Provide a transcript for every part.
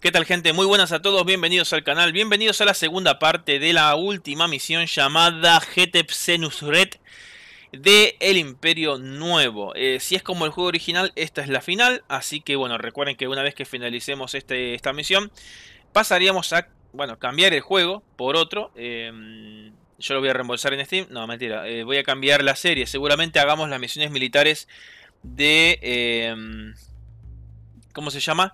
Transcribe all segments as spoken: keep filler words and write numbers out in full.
¿Qué tal, gente? Muy buenas a todos, bienvenidos al canal, bienvenidos a la segunda parte de la última misión llamada Hetep Senusret de El Imperio Nuevo. Eh, si es como el juego original, esta es la final, así que bueno, recuerden que una vez que finalicemos este, esta misión, pasaríamos a, bueno, cambiar el juego por otro. Eh, yo lo voy a reembolsar en Steam, no, mentira, eh, voy a cambiar la serie, seguramente hagamos las misiones militares de... Eh, ¿cómo se llama?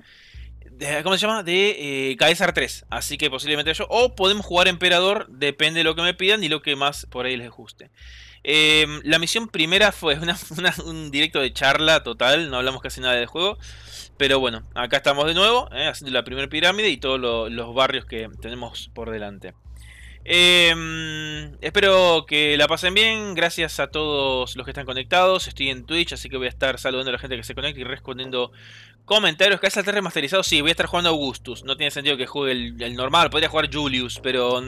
De, ¿Cómo se llama? De eh, Caesar tres. Así que posiblemente yo. O podemos jugar Emperador. Depende de lo que me pidan y lo que más por ahí les guste. Eh, la misión primera fue una, una, un directo de charla total. No hablamos casi nada del juego. Pero bueno, acá estamos de nuevo. Eh, haciendo la primera pirámide y todos lo, los barrios que tenemos por delante. Eh, espero que la pasen bien. Gracias a todos los que están conectados. Estoy en Twitch, así que voy a estar saludando a la gente que se conecta y respondiendo comentarios. Casas tres remasterizado, sí, voy a estar jugando Augustus. No tiene sentido que juegue el, el normal. Podría jugar Julius, pero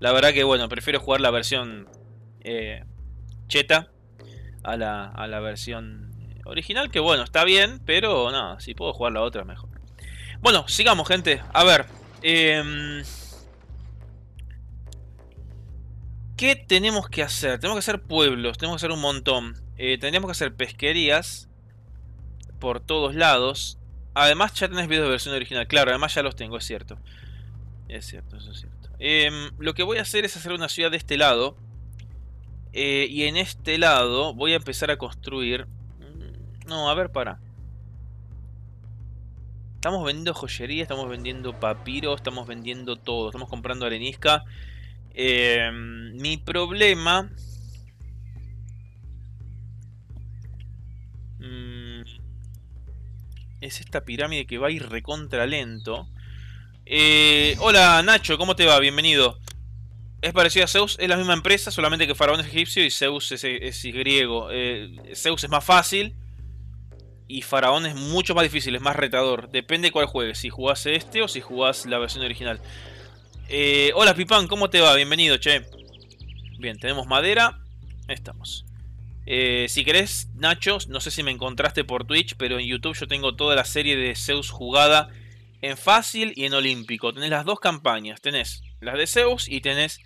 la verdad que bueno, prefiero jugar la versión eh, cheta a la, a la versión original, que bueno, está bien, pero no, si puedo jugar la otra mejor. Bueno, sigamos, gente. A ver, eh... ¿qué tenemos que hacer? Tenemos que hacer pueblos, tenemos que hacer un montón. Eh, tendríamos que hacer pesquerías por todos lados. Además ya tenés videos de versión original. Claro, además ya los tengo, es cierto. Es cierto, eso es cierto. Eh, lo que voy a hacer es hacer una ciudad de este lado. Eh, y en este lado voy a empezar a construir... No, a ver, para. Estamos vendiendo joyería, estamos vendiendo papiro, estamos vendiendo todo. Estamos comprando arenisca. Eh, mi problema... Mm, es esta pirámide que va a ir recontra lento. Eh, hola Nacho, ¿cómo te va? Bienvenido. Es parecido a Zeus, es la misma empresa, solamente que Faraón es egipcio y Zeus es, es, es griego. Eh, Zeus es más fácil y Faraón es mucho más difícil, es más retador. Depende cuál juegues, si jugás este o si jugás la versión original. Eh, hola Pipán, ¿cómo te va? Bienvenido, che. Bien, tenemos madera. Ahí estamos. Eh, si querés, Nacho, no sé si me encontraste por Twitch, pero en YouTube yo tengo toda la serie de Zeus jugada en fácil y en olímpico. Tenés las dos campañas. Tenés la de Zeus y tenés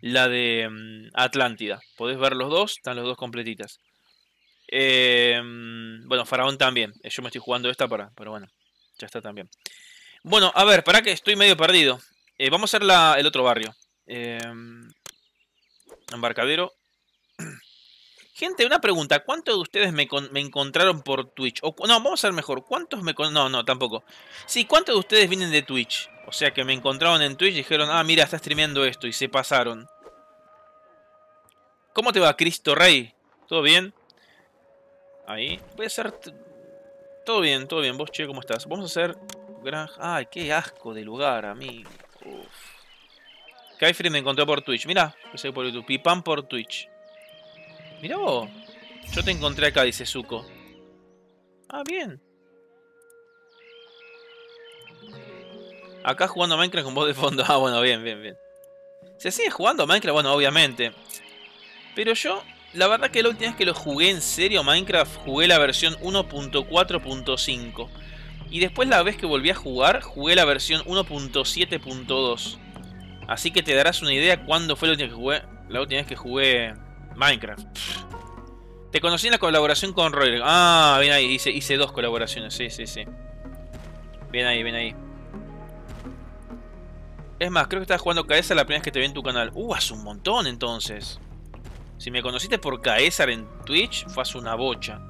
la de um, Atlántida. Podés ver los dos, están los dos completitas. Eh, bueno, Faraón también. Yo me estoy jugando esta para... Pero bueno, ya está también. Bueno, a ver, pará que estoy medio perdido. Eh, vamos a hacer la, el otro barrio. Eh, embarcadero. Gente, una pregunta. ¿Cuántos de ustedes me, con, me encontraron por Twitch? O, no, vamos a ver mejor. ¿Cuántos me con, No, no, tampoco. Sí, ¿cuántos de ustedes vienen de Twitch? O sea, que me encontraron en Twitch y dijeron, ah, mira, está streameando esto. Y se pasaron. ¿Cómo te va, Cristo Rey? ¿Todo bien? Ahí. Voy a hacer... Todo bien, todo bien. Vos, che, ¿cómo estás? Vamos a hacer... Granja... Ay, qué asco de lugar, amigo. Kaifri me encontró por Twitch. Mirá, empecé por YouTube. Pipán por Twitch. Mirá vos. Yo te encontré acá, dice Zuko. Ah, bien. Acá jugando Minecraft con voz de fondo. Ah, bueno, bien, bien, bien. ¿Se sigue jugando Minecraft? Bueno, obviamente. Pero yo, la verdad que la última vez que lo jugué en serio Minecraft, jugué la versión uno punto cuatro punto cinco. Y después la vez que volví a jugar, jugué la versión uno punto siete punto dos. Así que te darás una idea cuándo fue la última vez que jugué, la última vez que jugué Minecraft. Pff. Te conocí en la colaboración con Royal. Ah, bien ahí, hice, hice dos colaboraciones, sí, sí, sí. Bien ahí, bien ahí. Es más, creo que estabas jugando Caesar la primera vez que te vi en tu canal. Uh, hace un montón entonces. Si me conociste por Caesar en Twitch, fue hace una bocha.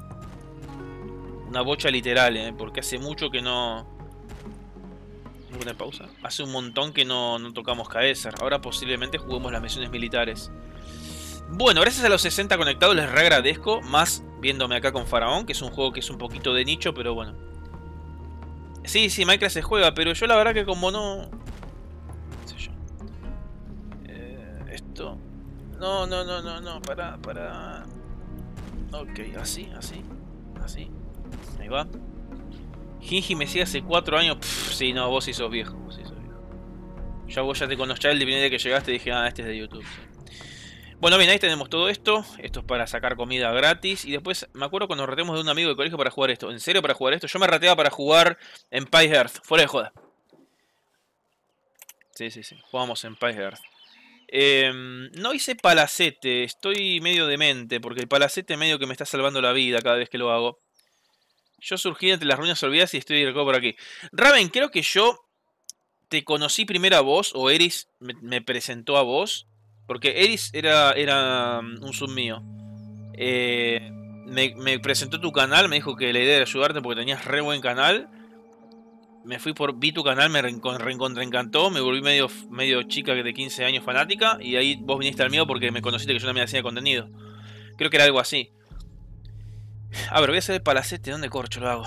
Una bocha literal, ¿eh? Porque hace mucho que no... Una pausa. Hace un montón que no, no tocamos Caesar. Ahora posiblemente juguemos las misiones militares. Bueno, gracias a los sesenta conectados les reagradezco. Más viéndome acá con Faraón, que es un juego que es un poquito de nicho, pero bueno. Sí, sí, Minecraft se juega, pero yo la verdad que como no... No sé yo. Eh, esto... No, no, no, no, no, para, para... Ok, así, así, así. Ahí va. Ginji me sigue hace cuatro años. Pff, sí, no, vos sí sos viejo. Vos sí sos viejo. Ya vos ya te conocías el día de que llegaste. Dije, ah, este es de YouTube. Sí. Bueno, bien, ahí tenemos todo esto. Esto es para sacar comida gratis. Y después, me acuerdo cuando nos reteamos de un amigo del colegio para jugar esto. ¿En serio para jugar esto? Yo me rateaba para jugar Empire Earth. Fuera de joda. Sí, sí, sí. Jugamos Empire Earth. Eh, no hice palacete. Estoy medio demente. Porque el palacete medio que me está salvando la vida cada vez que lo hago. Yo surgí entre las ruinas olvidadas y estoy directo por aquí. Raven, creo que yo te conocí primero a vos. O Eris me, me presentó a vos. Porque Eris era, era un sub mío. Eh, me, me presentó tu canal. Me dijo que la idea era ayudarte porque tenías re buen canal. Me fui por... Vi tu canal, me reencontreencantó. Me volví medio, medio chica de quince años fanática. Y ahí vos viniste al mío porque me conociste que yo también hacía contenido. Creo que era algo así. A ver, voy a hacer el palacete. ¿Dónde corcho lo hago?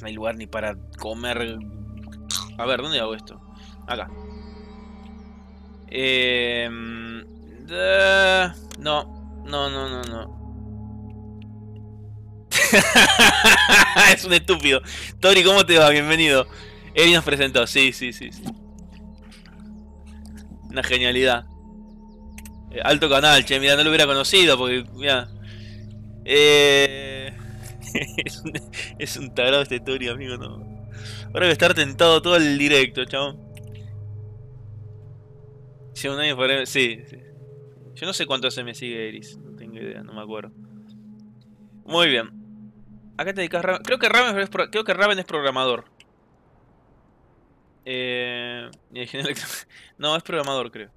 No hay lugar ni para comer. A ver, ¿dónde hago esto? Acá. Eh... No, no, no, no, no. Es un estúpido. Tori, ¿cómo te va? Bienvenido. Él nos presentó, sí, sí, sí, sí. Una genialidad. Eh, alto canal, che, mira, no lo hubiera conocido porque, mira. Eh... es, un, es un tarado este Tori, amigo, no. Ahora voy a estar tentado todo el directo, chabón. Sí, un año para... sí, sí. Yo no sé cuánto hace me sigue Eris. No tengo idea, no me acuerdo. Muy bien. Acá te dedicas Raven. Creo que Raven es, pro... Creo que Raven es programador. Eh... No, es programador, creo.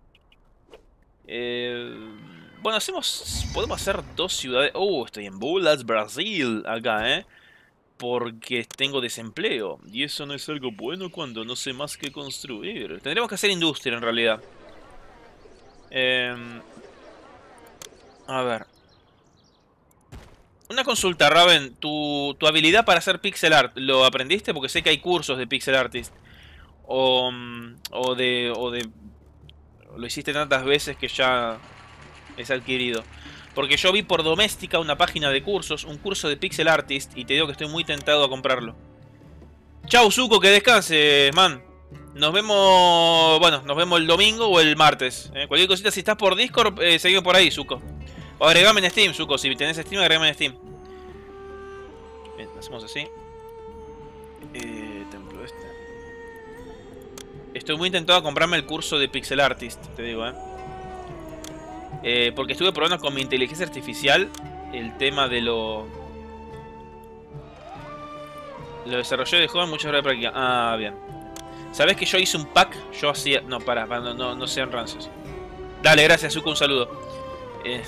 Eh... Bueno, hacemos... Podemos hacer dos ciudades... Oh, estoy en Bulas, Brasil. Acá, eh. Porque tengo desempleo. Y eso no es algo bueno cuando no sé más qué construir. Tendremos que hacer industria, en realidad. Eh, a ver. Una consulta, Raven. ¿Tu, tu habilidad para hacer pixel art lo aprendiste? Porque sé que hay cursos de pixel artist. O, o de... O de lo hiciste tantas veces que ya es adquirido. Porque yo vi por Doméstica una página de cursos. Un curso de pixel artist. Y te digo que estoy muy tentado a comprarlo. Chau, Zuko. Que descanses, man. Nos vemos, bueno, nos vemos el domingo o el martes. ¿eh? Cualquier cosita, si estás por Discord, eh, seguime por ahí, Zuko. O agregame en Steam, Zuko. Si tenés Steam, agregame en Steam. Bien, hacemos así. Eh, templo este. Estoy muy intentado a comprarme el curso de Pixel Artist, te digo, ¿eh? eh. Porque estuve probando con mi inteligencia artificial el tema de lo... Lo desarrollé de joven, muchas horas de práctica. Ah, bien. ¿Sabés que yo hice un pack? Yo hacía... No, pará, no, no, no sean rancios. Dale, gracias, Zuko, un saludo. Eh...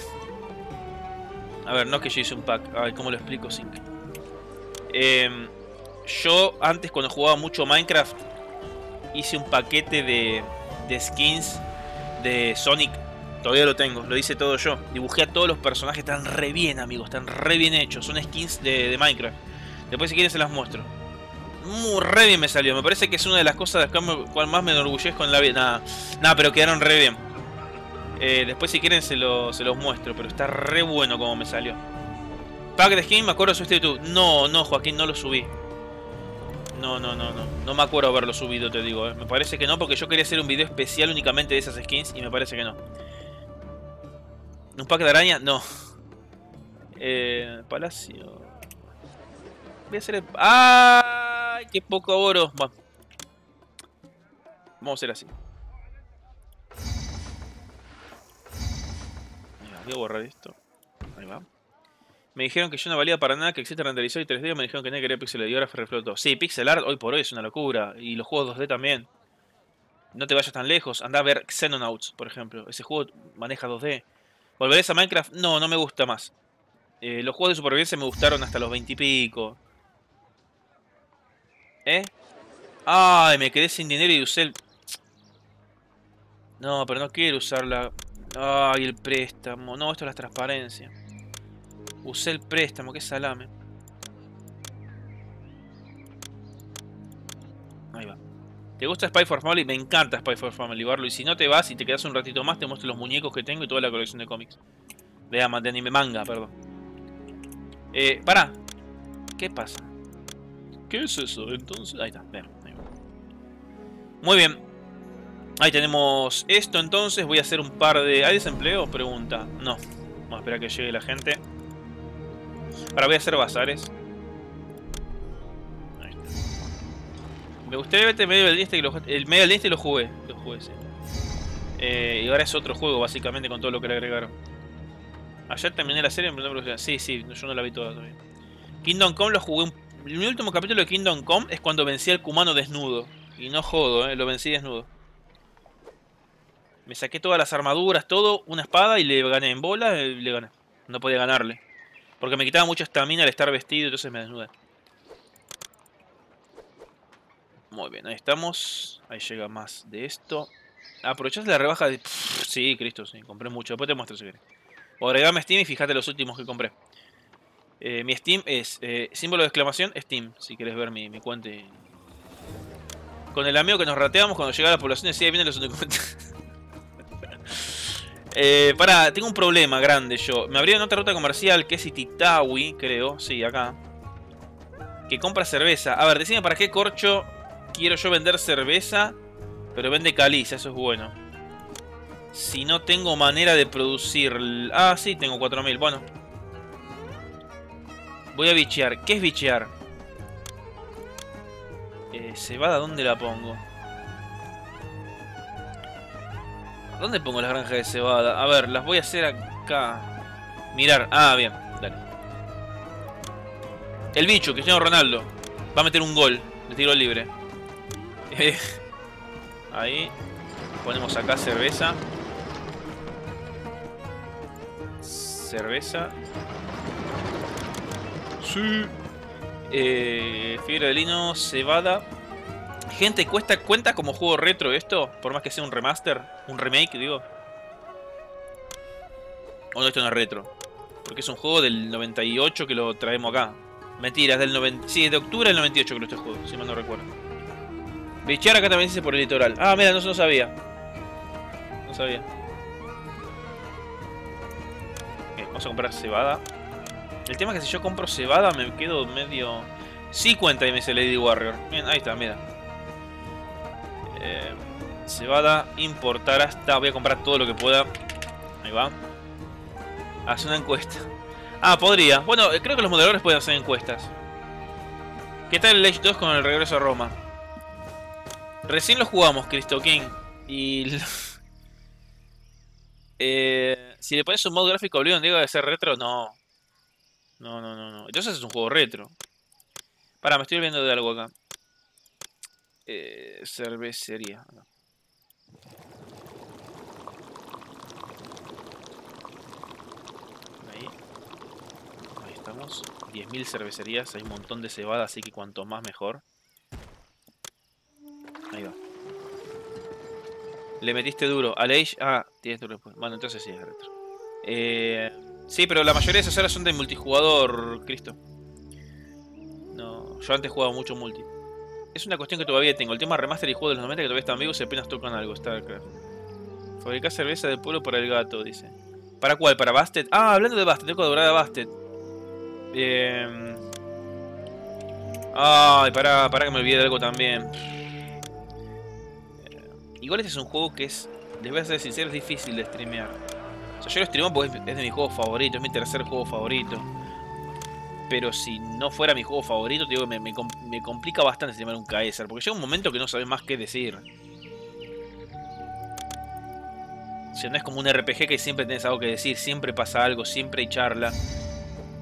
A ver, no es que yo hice un pack. Ay, ¿cómo lo explico, Zink? Eh... Yo, antes, cuando jugaba mucho Minecraft, hice un paquete de, de skins de Sonic. Todavía lo tengo, lo hice todo yo. Dibujé a todos los personajes, están re bien, amigos. Están re bien hechos, son skins de, de Minecraft. Después, si quieren, se las muestro. Muy re bien me salió, me parece que es una de las cosas de las cual más me enorgullezco en la vida. Nada, nada, pero quedaron re bien. Eh, después si quieren se, lo, se los muestro, pero está re bueno como me salió. Pack de skin, me acuerdo, subiste YouTube. No, no, Joaquín, no lo subí. No, no, no, no. No me acuerdo haberlo subido, te digo. Eh. Me parece que no, porque yo quería hacer un video especial únicamente de esas skins y me parece que no. ¿Un pack de araña? No. Eh, Palacio. Voy a hacer el... ¡Ah! ¡Ay, qué poco oro! Bueno. Vamos a hacer así. Mira, voy a borrar esto. Ahí va. Me dijeron que yo no valía para nada, que existe renderizador y tres D. Me dijeron que nadie quería pixel art y ahora reflotó. Sí, pixel art hoy por hoy es una locura. Y los juegos dos D también. No te vayas tan lejos. Andá a ver Xenonauts, por ejemplo. Ese juego maneja dos D. ¿Volverás a Minecraft? No, no me gusta más. Eh, los juegos de supervivencia me gustaron hasta los veinte y pico. ¿Eh? Ay, me quedé sin dinero y usé el... No, pero no quiero usarla. Ay, el préstamo. No, esto es la transparencia. Usé el préstamo, qué salame. Ahí va. ¿Te gusta Spy for Family? Me encanta Spy for Family, Barlo. Y si no te vas y te quedas un ratito más, te muestro los muñecos que tengo y toda la colección de cómics. De, de anime manga, perdón. Eh, pará. ¿Qué pasa? ¿Qué es eso? Entonces... Ahí está, bien, ahí va. Muy bien. Ahí tenemos esto entonces. Voy a hacer un par de... ¿Hay desempleo? Pregunta. No. Vamos a esperar a que llegue la gente. Ahora voy a hacer bazares. Ahí está. Me gustaría verte medio del este y lo... El medio del este y lo jugué. Lo jugué, sí. Eh, y ahora es otro juego, básicamente, con todo lo que le agregaron. Ayer terminé la serie en primera producción. Sí, sí, yo no la vi toda todavía. Kingdom Come lo jugué... Un... El último capítulo de Kingdom Come es cuando vencí al cumano desnudo. Y no jodo, eh, lo vencí desnudo. Me saqué todas las armaduras, todo, una espada y le gané en bola y le gané. No podía ganarle. Porque me quitaba mucha estamina al estar vestido, entonces me desnudé. Muy bien, ahí estamos. Ahí llega más de esto. ¿Aprovechaste la rebaja de...? Pff, sí, Cristo, sí, compré mucho. Después te muestro si querés. O agregame Steam y fíjate los últimos que compré. Eh, mi Steam es... Eh, símbolo de exclamación, Steam, si querés ver mi, mi cuenta. Y... Con el amigo que nos rateamos cuando llega a la población decía, ahí vienen los otros cuentas. Eh, pará, tengo un problema grande yo. Me abrieron otra ruta comercial que es Ititawi, creo. Sí, acá. Que compra cerveza. A ver, decime para qué corcho quiero yo vender cerveza. Pero vende caliza, eso es bueno. Si no tengo manera de producir... Ah, sí, tengo cuatro mil, bueno. Voy a bichear. ¿Qué es bichear? Eh, cebada, ¿dónde la pongo? ¿Dónde pongo las granjas de cebada? A ver, las voy a hacer acá. Mirar. Ah, bien. Dale. El bicho, Cristiano Ronaldo. Va a meter un gol. De tiro libre. Eh, ahí. Ponemos acá cerveza. Cerveza. Sí. Eh, fibra de lino, cebada. Gente, ¿cuesta, ¿cuenta como juego retro esto? Por más que sea un remaster, un remake, digo. O no, esto no es retro. Porque es un juego del noventa y ocho que lo traemos acá. Mentiras, del noventa... Sí, es de octubre del noventa y ocho creo este juego, si mal no recuerdo. Bichar acá también dice por el litoral. Ah, mira, no, no sabía. No sabía. Bien, vamos a comprar cebada. El tema es que si yo compro cebada me quedo medio... Sí cuenta y me dice Lady Warrior. Bien, ahí está, mira. Eh, cebada, importar hasta... Voy a comprar todo lo que pueda. Ahí va. Hace una encuesta. Ah, podría. Bueno, creo que los moderadores pueden hacer encuestas. ¿Qué tal el Age dos con el regreso a Roma? Recién lo jugamos, Cristo King. Y... eh, si le pones un mod gráfico Oblivion, digo de ser retro, no. No, no, no, no. Entonces es un juego retro. Pará, me estoy olvidando de algo acá. Eh, cervecería. No. Ahí. Ahí estamos. diez mil cervecerías. Hay un montón de cebada, así que cuanto más mejor. Ahí va. Le metiste duro. A Age. Ah, tienes tu respuesta. Bueno, entonces sí es retro. Eh, sí, pero la mayoría de esas horas son de multijugador, Cristo. No, yo antes jugaba mucho multi. Es una cuestión que todavía tengo. El tema remaster y juego de los noventa que todavía están vivos y apenas tocan algo. Starcraft. Fabricar cerveza de pueblo para el gato, dice. ¿Para cuál? ¿Para Bastet? Ah, hablando de Bastet, tengo que adorar a Bastet. Eh... Ay, pará, pará que me olvidé de algo también. Eh... Igual este es un juego que es, les voy a ser sincero, es difícil de streamear. O sea, yo lo streameo porque es de mi juego favorito, es mi tercer juego favorito. Pero si no fuera mi juego favorito, te digo que me, me, me complica bastante streamar un Caesar. Porque llega un momento que no sabes más qué decir. O sea, no es como un R P G que siempre tenés algo que decir, siempre pasa algo, siempre hay charla.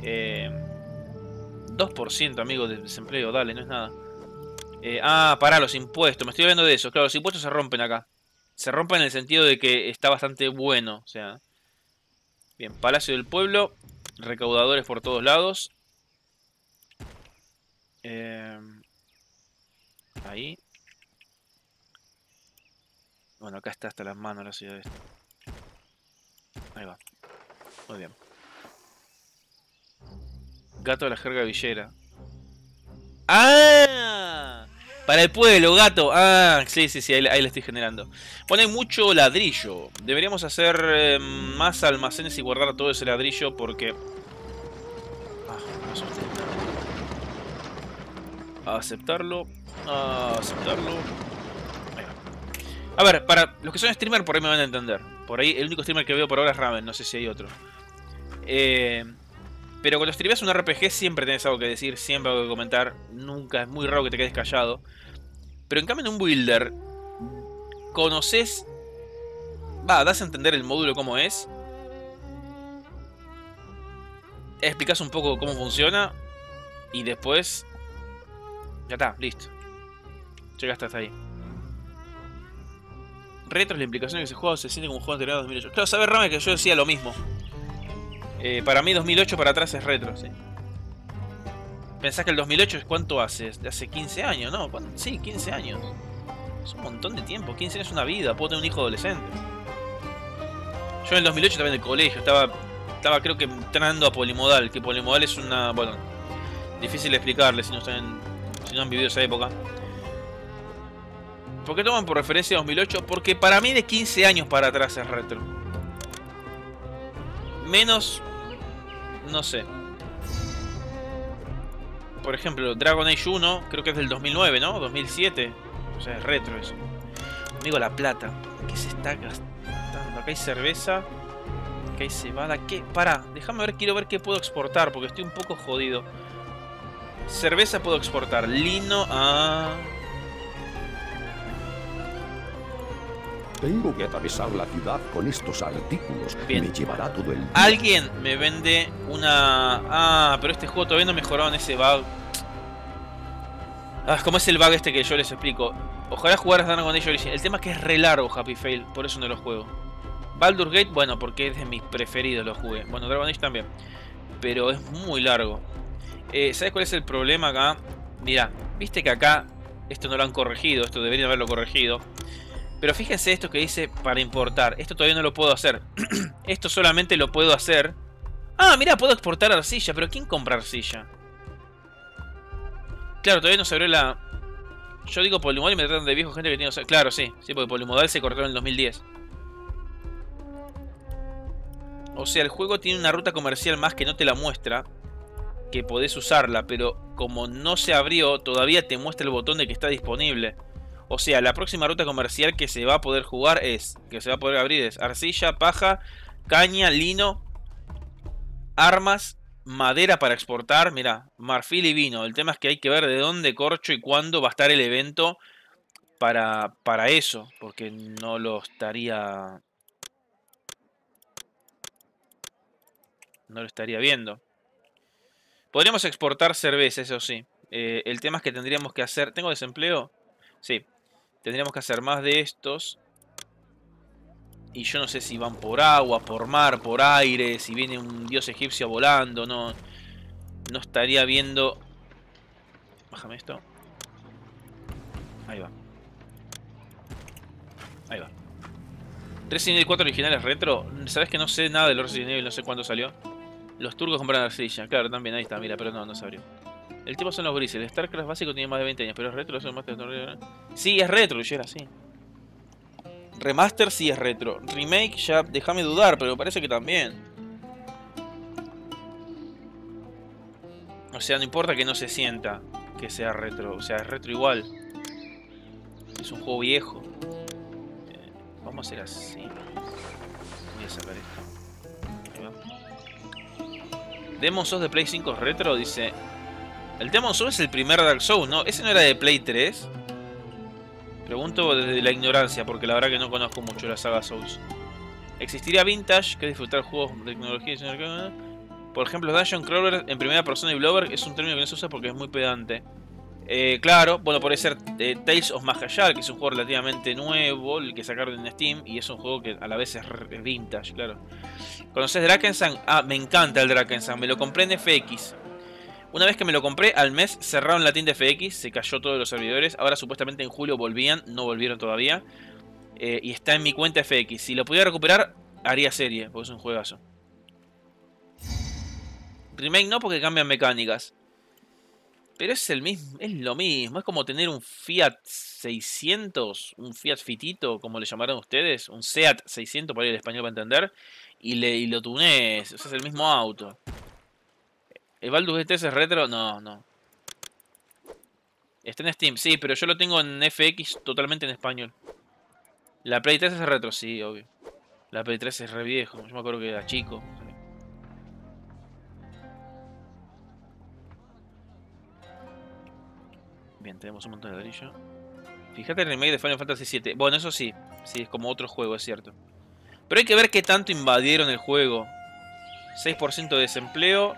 Eh, dos por ciento, amigo, de desempleo, dale, no es nada. Eh, ah, pará, los impuestos, me estoy hablando de eso. Claro, los impuestos se rompen acá. Se rompen en el sentido de que está bastante bueno. O sea, bien, Palacio del Pueblo, recaudadores por todos lados. Eh, ahí. Bueno, acá está hasta las manos la ciudad esta. Ahí va. Muy bien. Gato de la jerga villera. ¡Ah! Para el pueblo, gato. Ah, sí, sí, sí, ahí, ahí la estoy generando. Bueno, hay mucho ladrillo. Deberíamos hacer eh, más almacenes y guardar todo ese ladrillo porque... A aceptarlo, a aceptarlo. Ahí va. A ver, para los que son streamer por ahí me van a entender. Por ahí el único streamer que veo por ahora es Raven, no sé si hay otro. Eh, pero cuando streameas un R P G siempre tenés algo que decir, siempre algo que comentar. Nunca, es muy raro que te quedes callado. Pero en cambio en un builder, conoces... Va, das a entender el módulo cómo es. Explicás un poco cómo funciona. Y después... Ya está, listo. Llegaste hasta ahí. Retros, la implicación de que ese juego se siente como un juego anterior a dos mil ocho. Claro, sabes, Rame, que yo decía lo mismo. Eh, para mí dos mil ocho para atrás es retro, sí. Pensás que el dos mil ocho es cuánto hace, hace quince años, ¿no? Sí, quince años. Es un montón de tiempo, quince años es una vida, puedo tener un hijo adolescente. Yo en el dos mil ocho estaba en el colegio, estaba, estaba creo que entrando a polimodal, que polimodal es una... bueno, difícil de explicarle si no, están, si no han vivido esa época. ¿Por qué toman por referencia dos mil ocho? Porque para mí de quince años para atrás es retro. Menos... no sé. Por ejemplo, Dragon Age uno, creo que es del dos mil nueve, ¿no? dos mil siete. O sea, es retro eso. Amigo, la plata. ¿Qué se está gastando? Acá hay cerveza. Acá hay cebada. ¿Qué? Pará, déjame ver, quiero ver qué puedo exportar, porque estoy un poco jodido. Cerveza puedo exportar. Lino a... Tengo que atravesar la ciudad con estos artículos. Bien. Me llevará todo el día. Alguien me vende una... Ah, pero este juego todavía no mejoraron ese bug. Ah, ¿cómo es el bug este que yo les explico? Ojalá jugaras Dragon Age Origins. El tema es que es re largo Happy Fail, por eso no lo juego. Baldur's Gate, bueno, porque es de mis preferidos lo jugué. Bueno, Dragon Age también. Pero es muy largo. Eh, ¿Sabes cuál es el problema acá? Mirá, viste que acá... Esto no lo han corregido, esto deberían haberlo corregido. Pero fíjense esto que dice para importar. Esto todavía no lo puedo hacer. Esto solamente lo puedo hacer. Ah, mira, puedo exportar arcilla. Pero ¿quién compra arcilla? Claro, todavía no se abrió la... Yo digo polimodal y me tratan de viejo gente que tiene... Claro, sí. Sí, porque polimodal se cortó en el dos mil diez. O sea, el juego tiene una ruta comercial más que no te la muestra. Que podés usarla. Pero como no se abrió, todavía te muestra el botón de que está disponible. O sea, la próxima ruta comercial que se va a poder jugar es... Que se va a poder abrir es arcilla, paja, caña, lino, armas, madera para exportar. Mirá, marfil y vino. El tema es que hay que ver de dónde corcho y cuándo va a estar el evento para, para eso. Porque no lo estaría... No lo estaría viendo. Podríamos exportar cerveza, eso sí. Eh, el tema es que tendríamos que hacer... ¿Tengo desempleo? Sí. Tendríamos que hacer más de estos. Y yo no sé si van por agua, por mar, por aire. Si viene un dios egipcio volando. No, no estaría viendo... Bájame esto. Ahí va. Ahí va. Resident Evil cuatro originales retro. ¿Sabes que no sé nada de los Resident Evil? No sé cuándo salió. Los turcos compraron arcilla. Claro, también ahí está. Mira, pero no, no se abrió. El tipo son los grises. El StarCraft básico tiene más de veinte años. Pero es retro, eso es más de... Sí, es retro, yo era así. Remaster sí es retro. Remake ya, déjame dudar, pero parece que también. O sea, no importa que no se sienta que sea retro. O sea, es retro igual. Es un juego viejo. Eh, vamos a hacer así. Voy a sacar esto. Ahí va. Demon Souls de Play cinco retro, dice... El Demon Souls es el primer Dark Souls, ¿no? ¿Ese no era de Play tres? Pregunto desde la ignorancia, porque la verdad que no conozco mucho la saga Souls. ¿Existiría Vintage, que disfrutar juegos de tecnología? Señor... Por ejemplo, Dungeon Crawler en primera persona y Blover es un término que no se usa porque es muy pedante. Eh, claro, bueno, puede ser eh, Tales of Mahjal, que es un juego relativamente nuevo, el que sacaron en Steam, y es un juego que a la vez es Vintage, claro. ¿Conoces Drakensang? Ah, me encanta el Drakensang, me lo compré en F X. Una vez que me lo compré, al mes cerraron la tienda F X, se cayó todos los servidores. Ahora supuestamente en julio volvían, no volvieron todavía. Eh, y está en mi cuenta F X. Si lo pudiera recuperar, haría serie, porque es un juegazo. Remake no, porque cambian mecánicas. Pero es el mismo, es lo mismo. Es como tener un Fiat seiscientos, un Fiat Fitito, como le llamarán ustedes. Un Seat seiscientos, para ir al español para entender. Y, le, y lo tunés, o sea, es el mismo auto. ¿El Baldur's Gate tres es retro? No, no. Está en Steam, sí, pero yo lo tengo en F X totalmente en español. La Play tres es retro, sí, obvio. La Play tres es re viejo. Yo me acuerdo que era chico. Bien, tenemos un montón de ladrillo. Fíjate en el remake de Final Fantasy siete. Bueno, eso sí. Sí, es como otro juego, es cierto. Pero hay que ver qué tanto invadieron el juego. seis por ciento de desempleo.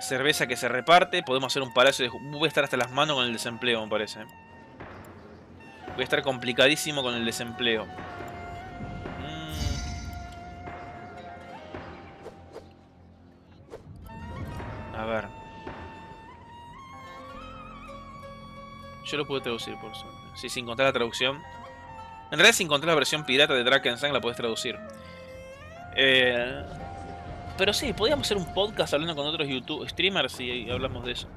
Cerveza que se reparte. Podemos hacer un palacio de... Voy a estar hasta las manos con el desempleo, me parece. Voy a estar complicadísimo con el desempleo. Mm. A ver. Yo lo puedo traducir, por suerte. Sí, sin contar la traducción. En realidad, sin contar la versión pirata de Drakensang, la podés traducir. Eh... Pero sí, podríamos hacer un podcast hablando con otros YouTube streamers y hablamos de eso.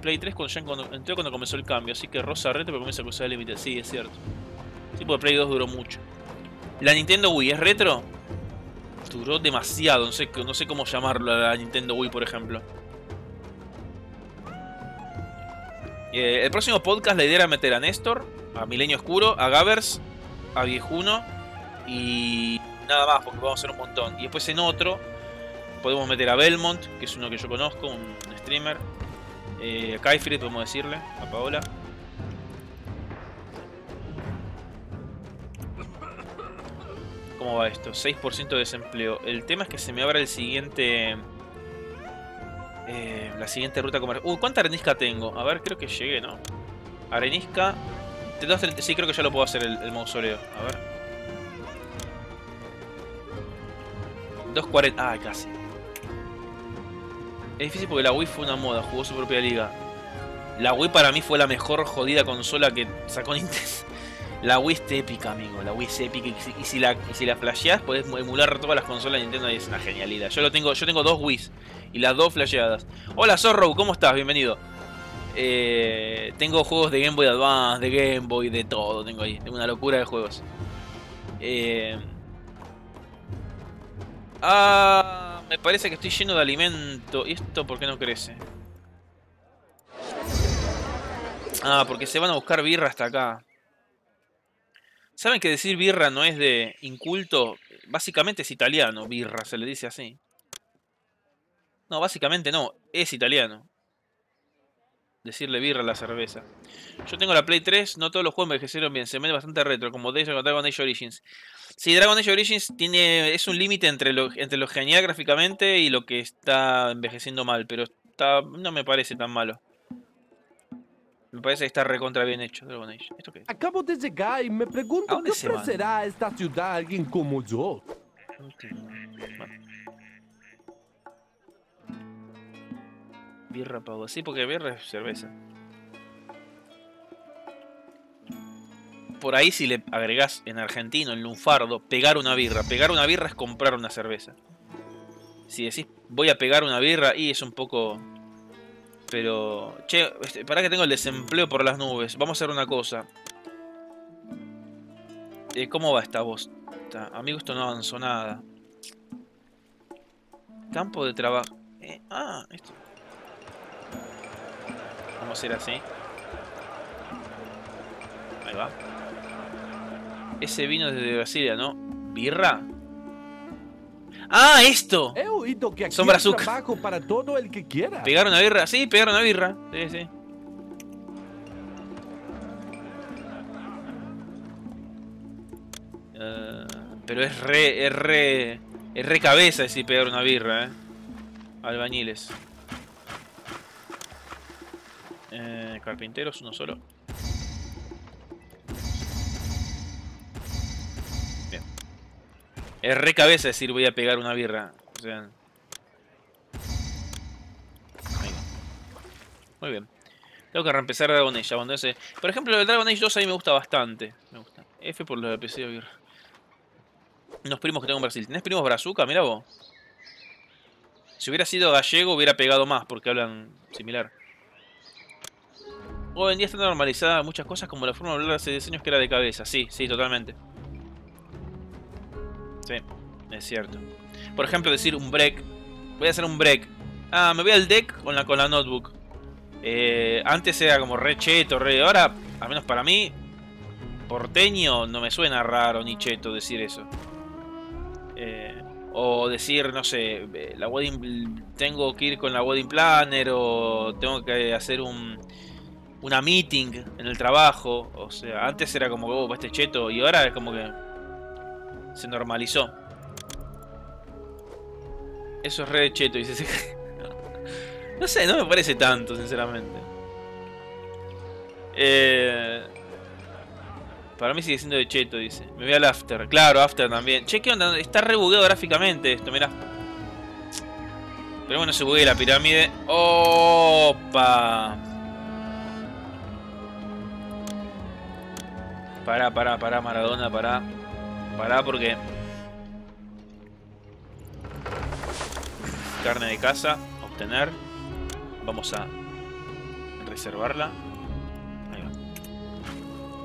Play tres cuando ya cuando, entró cuando comenzó el cambio, así que Rosa retro pero comienza a cruzar el límite. Sí, es cierto. Sí, porque Play dos duró mucho. ¿La Nintendo Wii es retro? Duró demasiado, no sé, no sé cómo llamarlo a la Nintendo Wii, por ejemplo. Eh, el próximo podcast la idea era meter a Néstor, a Milenio Oscuro, a Gavers, a Viejuno y nada más, porque vamos a hacer un montón. Y después en otro podemos meter a Belmont, que es uno que yo conozco, un streamer. Eh, a Kaifrit podemos decirle, a Paola. ¿Cómo va esto? seis por ciento de desempleo. El tema es que se me abra el siguiente... Eh, la siguiente ruta comercial. Uh, ¿cuánta arenisca tengo? A ver, creo que llegué, ¿no? Arenisca... Sí, creo que ya lo puedo hacer el, el mausoleo. A ver. dos cuarenta... Ah, casi. Es difícil porque la Wii fue una moda, jugó su propia liga. La Wii para mí fue la mejor jodida consola que sacó Nintendo. La Wii es épica, amigo. La Wii es épica. Y si, y si la, y si la flasheás, podés emular todas las consolas de Nintendo y es una genialidad. Yo, lo tengo, yo tengo dos Wiis y las dos flasheadas. Hola, Zorro, ¿cómo estás? Bienvenido. Eh, tengo juegos de Game Boy Advance, de Game Boy, de todo. Tengo ahí. Tengo una locura de juegos. Eh... Ah... Me parece que estoy lleno de alimento. ¿Y esto por qué no crece? Ah, porque se van a buscar birra hasta acá. ¿Saben que decir birra no es de inculto? Básicamente es italiano, birra, se le dice así. No, básicamente no, es italiano. Decirle birra a la cerveza. Yo tengo la Play tres, no todos los juegos me envejecieron bien, se me ve bastante retro, como de Dragon Age Origins. Sí, Dragon Age Origins tiene, es un límite entre lo, entre lo genial gráficamente y lo que está envejeciendo mal, pero está, no me parece tan malo. Me parece que está recontra bien hecho Dragon Age. ¿Esto qué? Acabo de llegar y me pregunto qué ofrecerá esta ciudad a alguien como yo. Okay. Bueno. Birra, Pau. Sí, porque birra es cerveza. Por ahí si le agregás en argentino, en lunfardo, pegar una birra. Pegar una birra es comprar una cerveza. Si decís voy a pegar una birra, y es un poco... Pero... Che, pará que tengo el desempleo por las nubes. Vamos a hacer una cosa. Eh, ¿Cómo va esta voz? Amigo, esto no avanzó nada. Campo de trabajo. Eh, ah, esto... Vamos a hacer así. Ahí va. Ese vino es de Brasilia, ¿no? ¿Birra? ¡Ah, esto! He oído que aquí sombra azúcar. Trabajo para todo el que quiera. ¿Pegar una birra? Sí, pegar una birra. Sí, sí. Uh, pero es re, es re... Es re cabeza decir pegar una birra, ¿eh? Albañiles. Eh, carpinteros, uno solo. Bien. Es re cabeza decir voy a pegar una birra. O sea... Ahí va. Muy bien. Tengo que reempezar Dragon Age. Abandonarse. Por ejemplo, el Dragon Age dos a mí me gusta bastante. Me gusta. F por lo de P C de birra. Unos primos que tengo en Brasil. ¿Tenés primos brazuca? Mirá vos. Si hubiera sido gallego hubiera pegado más porque hablan similar. Hoy en día está normalizada muchas cosas como la forma de hablar hace diez años que era de cabeza. Sí, sí, totalmente. Sí, es cierto. Por ejemplo, decir un break. Voy a hacer un break. Ah, me voy al deck con la, con la notebook. Eh, antes era como re cheto, re... Ahora, al menos para mí, porteño no me suena raro ni cheto decir eso. Eh, o decir, no sé, la wedding, tengo que ir con la wedding planner, o tengo que hacer un una meeting en el trabajo. O sea, antes era como que oh, este cheto, y ahora es como que se normalizó. Eso es re cheto, dice. No sé, no me parece tanto, sinceramente. Eh... Para mí sigue siendo de cheto, dice. Me voy al After. Claro, After también. Che, ¿qué onda? Está re bugueado gráficamente esto, mirá. Pero bueno, se buguea la pirámide. ¡Opa! Pará, pará, pará, Maradona, pará. Pará porque... Carne de caza, obtener. Vamos a reservarla.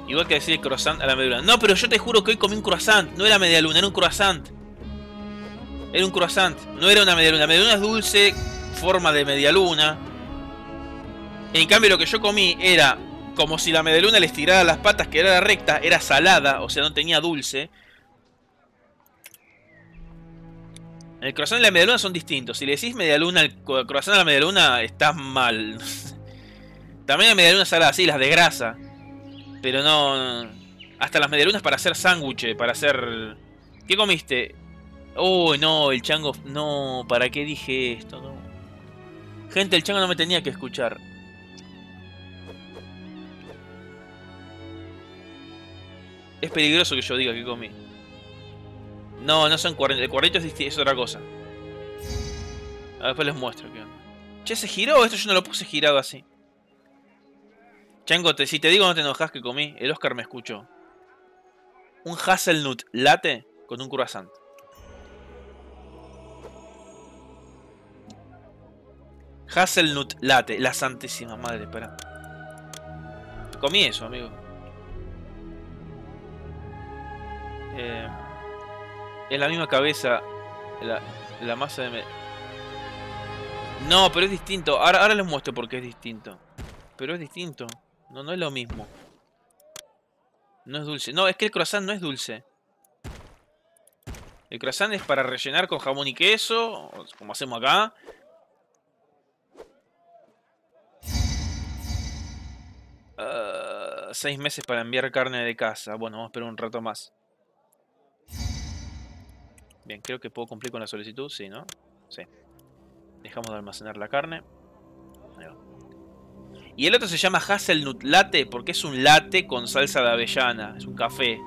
Igual que decir el croissant a la media luna. No, pero yo te juro que hoy comí un croissant. No era media luna, era un croissant. Era un croissant. No era una media luna. Media luna es dulce, forma de media luna. En cambio, lo que yo comí era como si la media luna le estirara las patas, que era la recta. Era salada, o sea, no tenía dulce. El croissant y la media luna son distintos. Si le decís media luna al croissant a la media luna, estás mal. También la media luna salada, sí, las de grasa. Pero no... Hasta las medialunas para hacer sándwiches, para hacer... ¿Qué comiste? Oh, no, el chango... No, ¿para qué dije esto? No. Gente, el chango no me tenía que escuchar. Es peligroso que yo diga que comí. No, no son cuarritos. El cuarrito es, es otra cosa. A después les muestro. ¿Qué? Che, ¿se giró? Esto yo no lo puse girado así. Chango, te, si te digo no te enojas que comí, el Oscar me escuchó. Un hazelnut latte con un croissant. Hazelnut latte, la santísima madre, espera. Comí eso, amigo. Eh, es la misma cabeza, la, la masa de... Me... No, pero es distinto. Ahora, ahora les muestro por qué es distinto. Pero es distinto. No, no es lo mismo. No es dulce. No, es que el croissant no es dulce. El croissant es para rellenar con jamón y queso, como hacemos acá. Uh, seis meses para enviar carne de casa. Bueno, vamos a esperar un rato más. Bien, creo que puedo cumplir con la solicitud. Sí, ¿no? Sí. Dejamos de almacenar la carne. Ahí va. Y el otro se llama Hazelnut Latte porque es un latte con salsa de avellana. Es un café.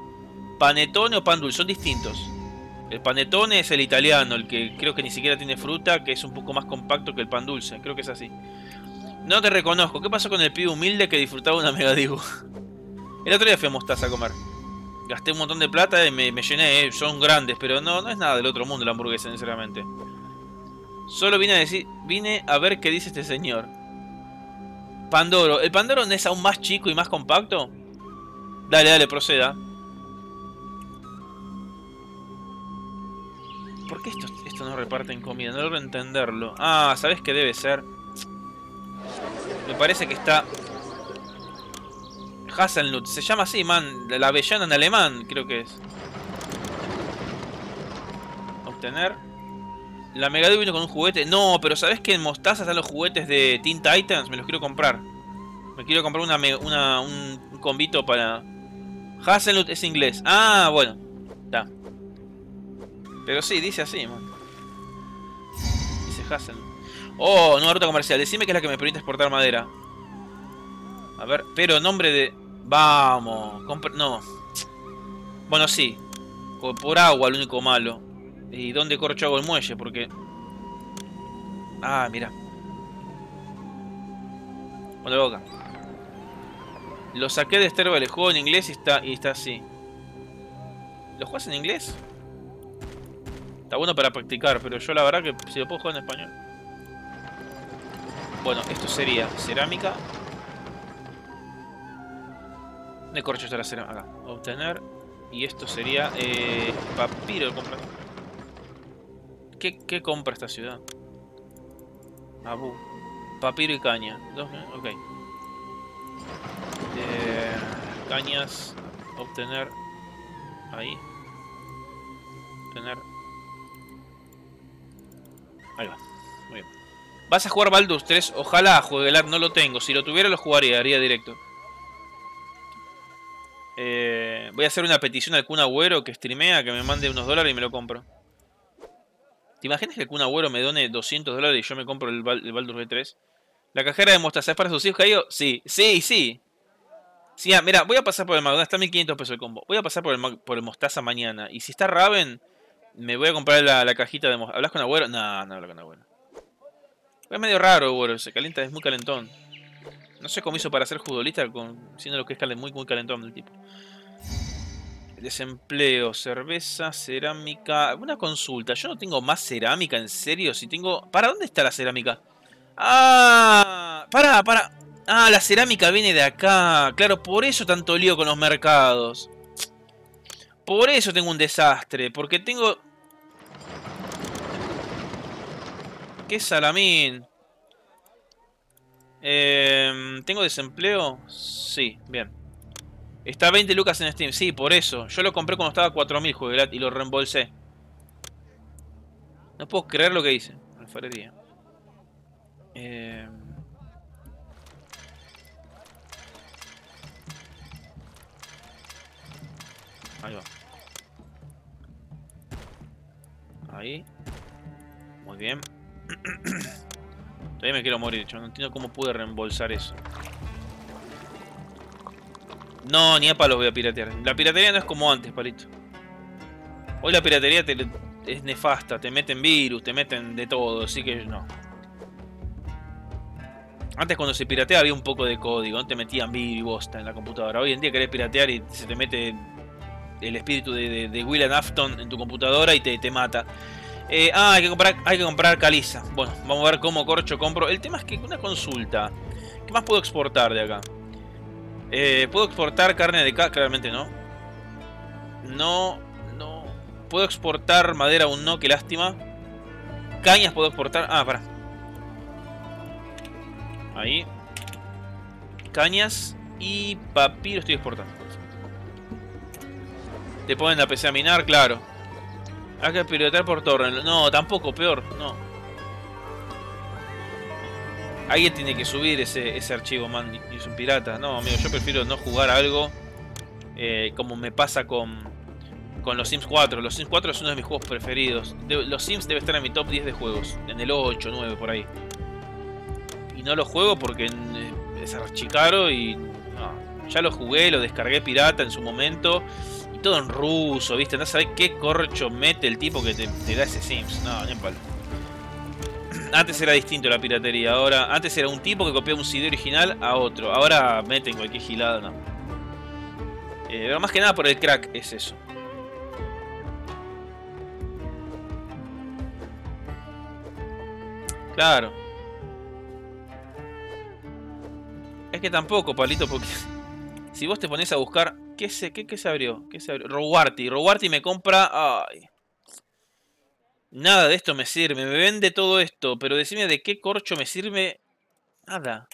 Panetone o pan dulce, son distintos. El panetone es el italiano, el que creo que ni siquiera tiene fruta, que es un poco más compacto que el pan dulce. Creo que es así. No te reconozco. ¿Qué pasó con el pibe humilde que disfrutaba una mega digo? El otro día fui a Mostaza a comer. Gasté un montón de plata y me, me llené. Eh. Son grandes, pero no, no es nada del otro mundo la hamburguesa, sinceramente. Solo vine a decir, vine a ver qué dice este señor. Pandoro. ¿El Pandoro no es aún más chico y más compacto? Dale, dale, proceda. ¿Por qué esto, esto no reparten comida? No logro entenderlo. Ah, ¿sabes qué debe ser? Me parece que está... Haselnut. Se llama así, man. La avellana en alemán, creo que es. Obtener. La Mega Drive vino con un juguete. No, pero ¿sabés que en Mostaza están los juguetes de Teen Titans? Me los quiero comprar. Me quiero comprar una, una, un combito para... Hazelnut es inglés. Ah, bueno. Está. Pero sí, dice así, man. Dice Hazelnut. Oh, nueva ruta comercial. Decime que es la que me permite exportar madera. A ver, pero nombre de... Vamos. Compre... No. Bueno, sí. Por agua, lo único malo. ¿Y dónde corcho hago el muelle? Porque... Ah, mira. Bueno, la boca. Lo saqué de Sterbal, el juego en inglés y está, y está así. ¿Lo juegas en inglés? Está bueno para practicar, pero yo la verdad que si lo puedo jugar en español. Bueno, esto sería cerámica. ¿Dónde corcho está la cerámica? Acá. Obtener. Y esto sería eh, papiro de compra. ¿Qué, ¿Qué compra esta ciudad? Abu. Papiro y caña. ¿Dos? Ok. Eh, cañas. obtener ahí. Obtener. Ahí va. Muy bien. ¿Vas a jugar Baldur's tres? Ojalá a jueguelar, no lo tengo. Si lo tuviera lo jugaría, haría directo. Eh, voy a hacer una petición al Kun Agüero que streamea, que me mande unos dólares y me lo compro. ¿Te imaginas que el Kun Agüero me done doscientos dólares y yo me compro el, el Baldur's Gate tres? ¿La cajera de mostaza es para sus hijos, Caio? Sí, sí, sí. Sí, ah, mira, voy a pasar por el McDonald's, está mil quinientos pesos el combo. Voy a pasar por el, por el mostaza mañana. Y si está Raven, me voy a comprar la, la cajita de mostaza. ¿Hablas con Agüero? No, no hablo con Agüero. Es medio raro, Agüero, se calienta, es muy calentón. No sé cómo hizo para ser futbolista, con, siendo lo que es muy, muy calentón el tipo. Desempleo, cerveza, cerámica... Una consulta, yo no tengo más cerámica, ¿en serio? Si tengo... ¿Para dónde está la cerámica? ¡Ah! ¡Para, para! ¡Ah, la cerámica viene de acá! Claro, por eso tanto lío con los mercados. Por eso tengo un desastre, porque tengo... ¿Qué salamín? Eh, ¿Tengo desempleo? Sí, bien. Está a veinte lucas en Steam, sí, por eso. Yo lo compré cuando estaba a cuatro mil, juguelat, y lo reembolsé. No puedo creer lo que hice. Alfarería. Eh... Ahí va. Ahí. Muy bien. Todavía me quiero morir, yo no entiendo cómo pude reembolsar eso. No, ni a palos voy a piratear. La piratería no es como antes, palito. Hoy la piratería te, es nefasta. Te meten virus, te meten de todo. Así que no. Antes cuando se piratea había un poco de código. No te metían virus y bosta en la computadora. Hoy en día querés piratear y se te mete el espíritu de, de, de William Afton en tu computadora y te, te mata. Eh, ah, hay que comprar, hay que comprar caliza. Bueno, vamos a ver cómo corcho compro. El tema es que una consulta. ¿Qué más puedo exportar de acá? Eh, ¿Puedo exportar carne de acá? Claramente no. No, no. ¿Puedo exportar madera aún no? Qué lástima. ¿Cañas puedo exportar? Ah, pará. Ahí. Cañas y papiro estoy exportando. Te ponen la P C a minar, claro. Hay que pilotear por torre. No, tampoco, peor, no. Alguien tiene que subir ese, ese archivo, man. Y es un pirata. No, amigo, yo prefiero no jugar a algo eh, como me pasa con, con los Sims cuatro. Los Sims cuatro es uno de mis juegos preferidos. De, los Sims debe estar en mi top diez de juegos. En el ocho, nueve, por ahí. Y no lo juego porque es archicaro y... No, ya lo jugué, lo descargué pirata en su momento. Todo en ruso, ¿viste? No sabés qué corcho mete el tipo que te, te da ese Sims. No, ni en palo. Antes era distinto la piratería. Ahora, antes era un tipo que copiaba un C D original a otro. Ahora meten cualquier gilada, no. Eh, pero más que nada por el crack es eso. Claro. Es que tampoco, palito, porque... Si vos te ponés a buscar... ¿Qué se, qué, qué se abrió? ¿Qué se abrió? Rowarty. Rowarty me compra... Ay. Nada de esto me sirve. Me vende todo esto. Pero decime de qué corcho me sirve... Nada.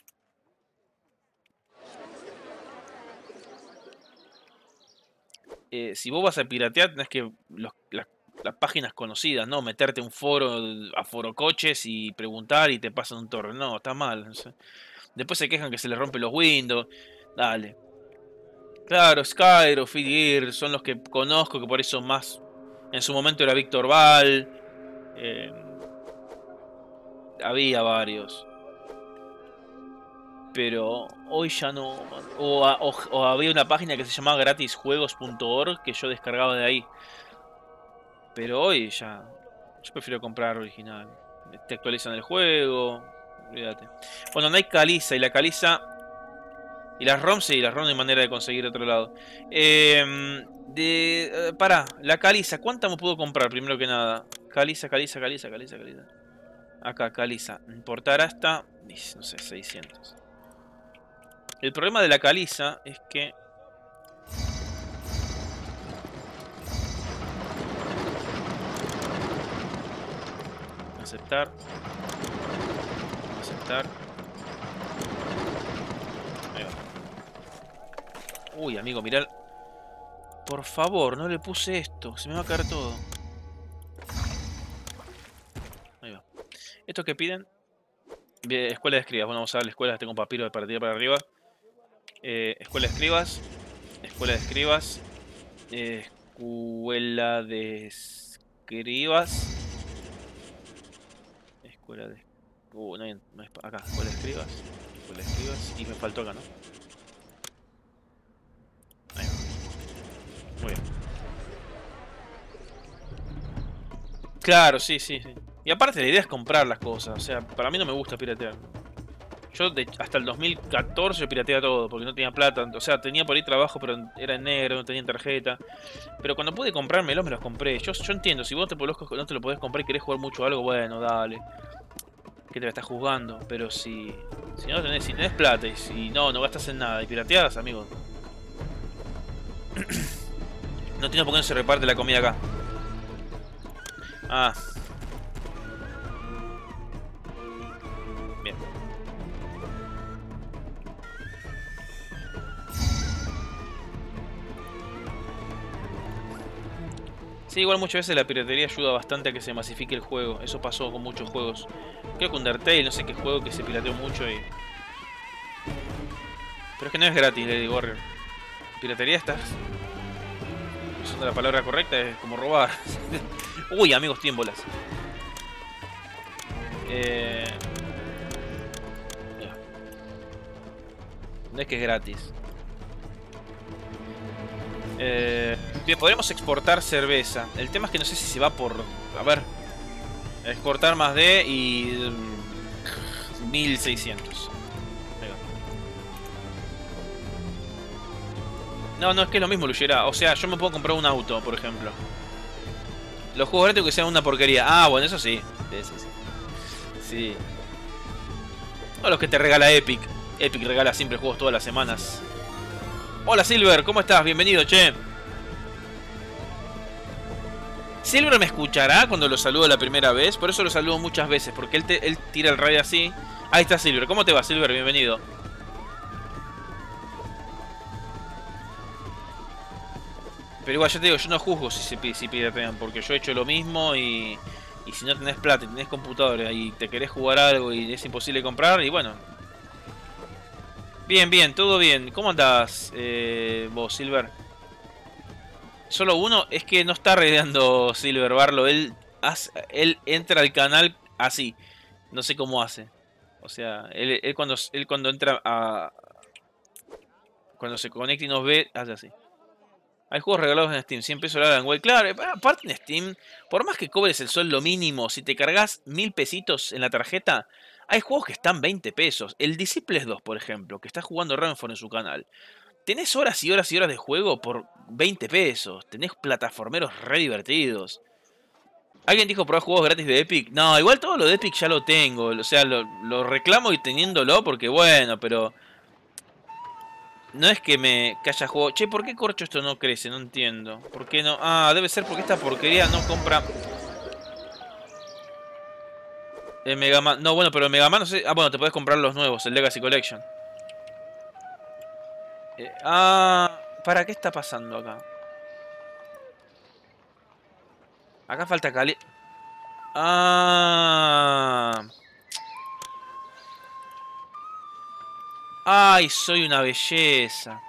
Eh, si vos vas a piratear, tenés que... Los, las, las páginas conocidas, ¿no? Meterte un foro a forocoches y preguntar y te pasan un torre. No, está mal. Después se quejan que se les rompen los Windows. Dale. Claro, Skyro, Fidgear, son los que conozco, que por eso más... En su momento era Víctor Val. Eh, había varios. Pero hoy ya no... O, o, o había una página que se llamaba gratisjuegos punto org que yo descargaba de ahí. Pero hoy ya... Yo prefiero comprar original. Te actualizan el juego. Olvídate. Bueno, no hay caliza y la caliza... Y las ROM, sí, las ROM no hay manera de conseguir otro lado. Eh, de, eh, pará, la caliza. ¿Cuánta me puedo comprar primero que nada? Caliza, caliza, caliza, caliza, caliza. Acá, caliza. Importar hasta, no sé, seiscientos. El problema de la caliza es que... Aceptar. Aceptar. Uy, amigo, mirá. Por favor, no le puse esto. Se me va a caer todo. Ahí va. Estos que piden... Bien, escuela de escribas. Bueno, vamos a ver la escuela. Tengo un papiro para tirar para arriba. Eh, escuela de escribas. Escuela de escribas. Eh, escuela de escribas. Escuela de... Uh, no hay... No hay... Acá, escuela de escribas. Escuela de escribas. Y me faltó acá, ¿no? Ahí va. Muy bien. Claro, sí, sí, sí. Y aparte la idea es comprar las cosas, o sea, para mí no me gusta piratear. Yo de, hasta el dos mil catorce yo pirateaba todo, porque no tenía plata, o sea, tenía por ahí trabajo, pero era en negro, no tenía tarjeta. Pero cuando pude comprármelos, me los compré. Yo, yo entiendo, si vos te podés, no te lo podés comprar y querés jugar mucho a algo, bueno, dale. Que te la estás juzgando, pero si, si no tenés, si tenés plata y si no, no gastas en nada y pirateás, amigos. No entiendo por qué no se reparte la comida acá. Ah... Sí, igual muchas veces la piratería ayuda bastante a que se masifique el juego. Eso pasó con muchos juegos. Creo que Undertale, no sé qué juego que se pirateó mucho y... Pero es que no es gratis, Lady Warrior. Piratería está... Usando la palabra correcta es como robar. Uy, amigos, estoy en bolas. Eh... No es que es gratis. Eh, bien, podremos exportar cerveza. El tema es que no sé si se va por... A ver... Exportar más de... y... mil seiscientos. No, no, es que es lo mismo, Luchera. O sea, yo me puedo comprar un auto, por ejemplo. Los juegos gratis que sean una porquería. Ah, bueno, eso sí. Sí, sí, sí. Sí. O los que te regala Epic. Epic regala siempre juegos todas las semanas. Hola Silver, ¿cómo estás? Bienvenido, che. Silver me escuchará cuando lo saludo la primera vez. Por eso lo saludo muchas veces, porque él, te, él tira el radio así. Ahí está Silver, ¿cómo te va, Silver? Bienvenido. Pero igual ya te digo, yo no juzgo si se si piratean, porque yo he hecho lo mismo y, y si no tenés plata y tenés computadora y te querés jugar algo y es imposible comprar, y bueno... Bien, bien, todo bien. ¿Cómo andás eh, vos, Silver? Solo uno, es que no está raideando Silver Barlo. Él, hace, él entra al canal así. No sé cómo hace. O sea, él, él, cuando, él cuando entra a... Cuando se conecta y nos ve, hace así. Hay juegos regalados en Steam. cien pesos la dan, güey. Claro, aparte en Steam, por más que cobres el sol lo mínimo, si te cargas mil pesitos en la tarjeta... Hay juegos que están veinte pesos. El Disciples dos, por ejemplo, que está jugando Renford en su canal. Tenés horas y horas y horas de juego por veinte pesos. Tenés plataformeros re divertidos. ¿Alguien dijo probar juegos gratis de Epic? No, igual todo lo de Epic ya lo tengo. O sea, lo, lo reclamo y teniéndolo porque bueno, pero... No es que me que haya jugado... Che, ¿por qué corcho esto no crece? No entiendo. ¿Por qué no? Ah, debe ser porque esta porquería no compra... El Mega Man. No, bueno, pero el Mega Man no sé. Ah, bueno, te podés comprar los nuevos, el Legacy Collection. Eh, ah. ¿Para qué está pasando acá? Acá falta cali. Ah. Ay, soy una belleza.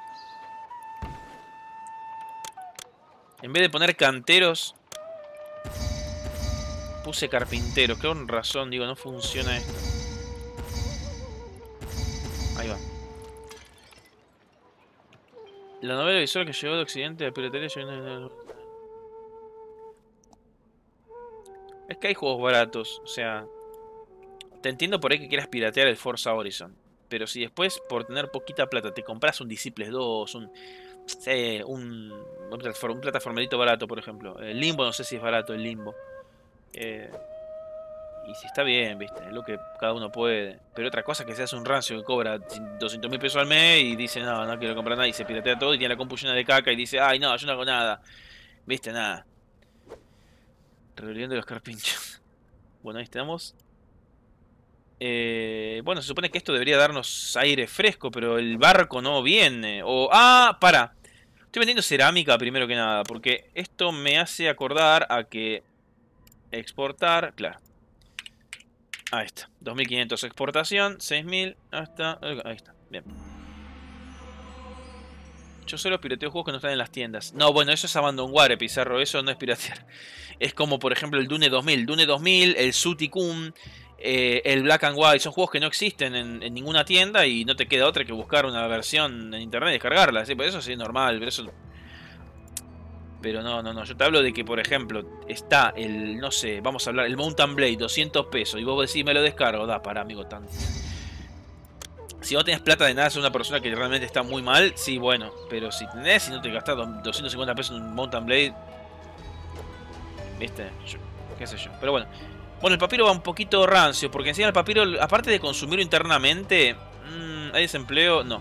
En vez de poner canteros. Puse carpintero, creo con razón, digo, no funciona esto. Ahí va. La novela visual que llegó de Occidente a piratería llegó... Es que hay juegos baratos, o sea... Te entiendo por ahí que quieras piratear el Forza Horizon. Pero si después, por tener poquita plata, te compras un Disciples dos, un... Eh, un, un plataformerito barato, por ejemplo. El Limbo, no sé si es barato el Limbo. Eh, y si está bien, viste, es lo que cada uno puede. Pero otra cosa es que se hace un rancio que cobra doscientos mil pesos al mes y dice, no, no quiero comprar nada y se piratea todo y tiene la compu llena de caca y dice, ay, no, yo no hago nada. Viste, nada. Rebelión de los carpinchos. Bueno, ahí estamos. Eh, bueno, se supone que esto debería darnos aire fresco, pero el barco no viene. O, ah, para. Estoy vendiendo cerámica primero que nada, porque esto me hace acordar a que exportar, claro. Ahí está, dos mil quinientos exportación, seis mil, hasta... Ahí está, bien. Yo solo pirateo juegos que no están en las tiendas. No, bueno, eso es abandonware, Pizarro, eso no es piratear. Es como, por ejemplo, el Dune dos mil. Dune dos mil, el Suticum, eh, el Black and White. Son juegos que no existen en, en ninguna tienda y no te queda otra que buscar una versión en internet y descargarla. ¿Sí? Pues eso sí es normal, pero eso... Pero no, no, no, yo te hablo de que, por ejemplo, está el, no sé, vamos a hablar, el Mountain Blade, doscientos pesos, y vos decís, me lo descargo, da, pará, amigo, tanto. Si no tenés plata de nada, es una persona que realmente está muy mal, sí, bueno, pero si tenés y no te gastás doscientos cincuenta pesos en un Mountain Blade, viste, yo, qué sé yo, pero bueno. Bueno, el papiro va un poquito rancio, porque encima el papiro, aparte de consumirlo internamente, mmm, hay desempleo, no.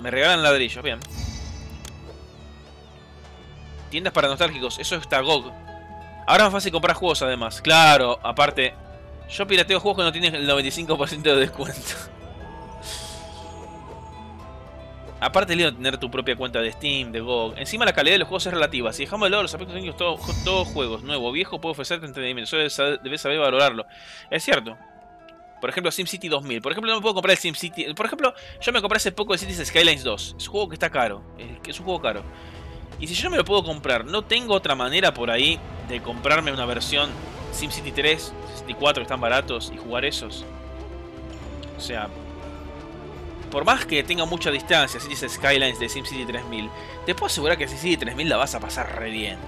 Me regalan ladrillos, bien. Tiendas para nostálgicos, eso está G O G. Ahora es más fácil comprar juegos además. Claro, aparte. Yo pirateo juegos que no tienen el noventa y cinco por ciento de descuento. Aparte, lío tener tu propia cuenta de Steam, de G O G. Encima la calidad de los juegos es relativa. Si dejamos de lado los aspectos técnicos, todos todo juegos, nuevo, viejo, puede ofrecerte entretenimiento. Solo debes saber, debes saber valorarlo. Es cierto. Por ejemplo, SimCity dos mil. Por ejemplo, no me puedo comprar el SimCity. Por ejemplo, yo me compré hace poco el Cities Skylines dos. Es un juego que está caro. Es un juego caro. Y si yo no me lo puedo comprar, no tengo otra manera por ahí de comprarme una versión SimCity tres, SimCity cuatro que están baratos y jugar esos. O sea, por más que tenga mucha distancia Cities Skylines de SimCity tres mil, te puedo asegurar que SimCity tres mil la vas a pasar re bien.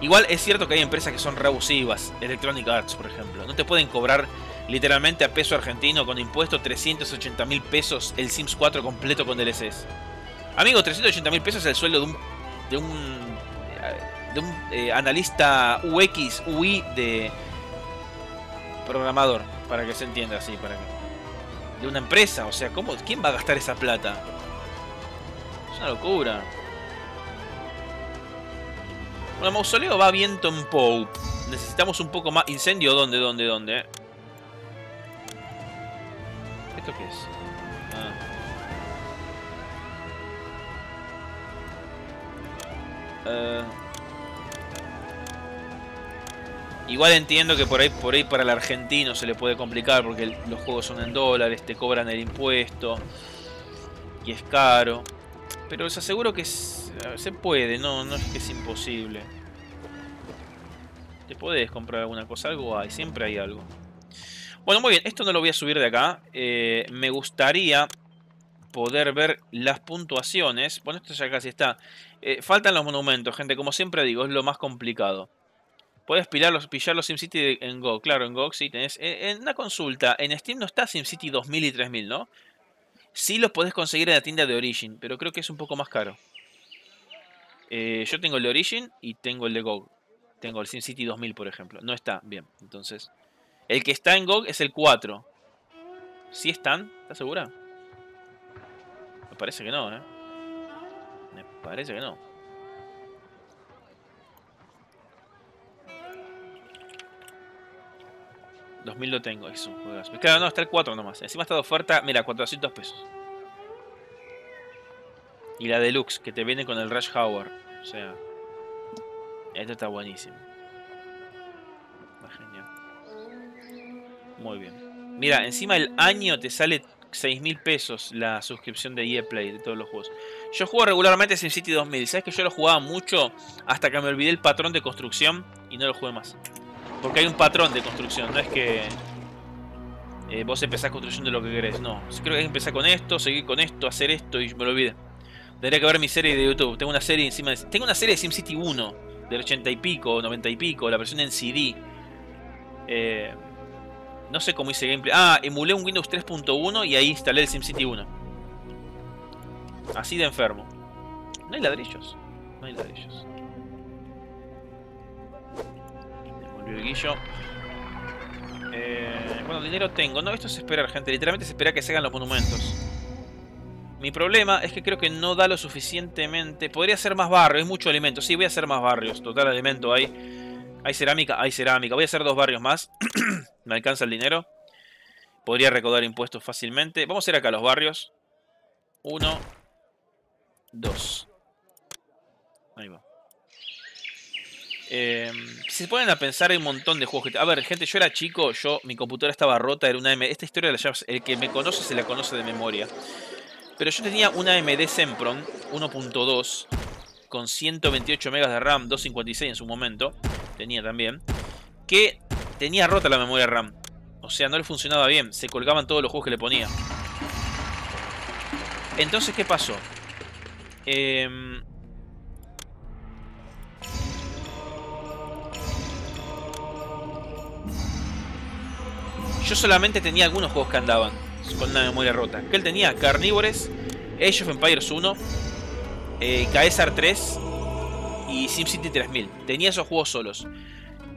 Igual es cierto que hay empresas que son re abusivas. Electronic Arts, por ejemplo. No te pueden cobrar literalmente a peso argentino con impuestos trescientos ochenta mil pesos el Sims cuatro completo con D L Cs. Amigo, trescientos ochenta mil pesos es el sueldo de un, de un, de un eh, analista U X, U I de programador. Para que se entienda así. Para que, de una empresa. O sea, ¿cómo, ¿quién va a gastar esa plata? Es una locura. Bueno, mausoleo va viento en Pope. Necesitamos un poco más. ¿Incendio? ¿Dónde? ¿Dónde? ¿Dónde? ¿Esto qué es? Ah. Uh. Igual entiendo que por ahí, por ahí para el argentino se le puede complicar porque el, los juegos son en dólares, te cobran el impuesto y es caro. Pero les aseguro que se puede, no, no es que es imposible. Te podés comprar alguna cosa, algo hay, siempre hay algo. Bueno, muy bien, esto no lo voy a subir de acá. Eh, me gustaría poder ver las puntuaciones. Bueno, esto ya casi está. Eh, faltan los monumentos, gente, como siempre digo, es lo más complicado. Podés pillar los, pillar los SimCity en G O G, claro, en G O G sí tenés. Eh, en una consulta, en Steam no está SimCity dos mil y tres mil, ¿no? Sí los podés conseguir en la tienda de Origin, pero creo que es un poco más caro. Eh, yo tengo el de Origin y tengo el de G O G. Tengo el SimCity dos mil, por ejemplo. No está, bien, entonces. El que está en G O G es el cuatro. ¿Sí están? ¿Estás segura? Me parece que no, ¿eh? Me parece que no. dos mil lo tengo, es un juegazo. Claro, no, está el cuatro nomás. Encima está de oferta, mira, cuatrocientos pesos. Y la deluxe, que te viene con el Rush Hour. O sea, esto está buenísimo. Está genial. Muy bien. Mira, encima el año te sale seis mil pesos la suscripción de E A Play de todos los juegos. Yo juego regularmente SimCity dos mil. ¿Sabes que yo lo jugaba mucho hasta que me olvidé el patrón de construcción y no lo jugué más? Porque hay un patrón de construcción, no es que eh, vos empezás construyendo lo que querés, no. Creo que empezar con esto, seguir con esto, hacer esto y me lo olvidé. Tendría que ver mi serie de YouTube, tengo una serie encima de... Tengo una serie de SimCity uno, del ochenta y pico, noventa y pico, la versión en C D. Eh, no sé cómo hice gameplay. Ah, emulé un Windows tres punto uno y ahí instalé el SimCity uno. Así de enfermo. No hay ladrillos, no hay ladrillos. Guillo. Eh, bueno, dinero tengo. No, esto es esperar, gente. Literalmente se espera que se hagan los monumentos. Mi problema es que creo que no da lo suficientemente. Podría hacer más barrios. Hay mucho alimento. Sí, voy a hacer más barrios. Total, alimento hay. Hay cerámica. Hay cerámica. Voy a hacer dos barrios más. Me alcanza el dinero. Podría recaudar impuestos fácilmente. Vamos a ir acá a los barrios. Uno. Dos. Ahí va. Eh, si se ponen a pensar, hay un montón de juegos. A ver, gente, yo era chico, yo mi computadora estaba rota, era una A M D. Esta historia, la llamas, el que me conoce se la conoce de memoria. Pero yo tenía una A M D Sempron uno punto dos con ciento veintiocho megas de RAM, doscientos cincuenta y seis en su momento. Tenía también. Que tenía rota la memoria RAM. O sea, no le funcionaba bien. Se colgaban todos los juegos que le ponía. Entonces, ¿qué pasó? Eh... Yo solamente tenía algunos juegos que andaban con una memoria rota. Que él tenía Carnivores, Age of Empires uno, eh, Caesar tres y SimCity tres mil. Tenía esos juegos solos.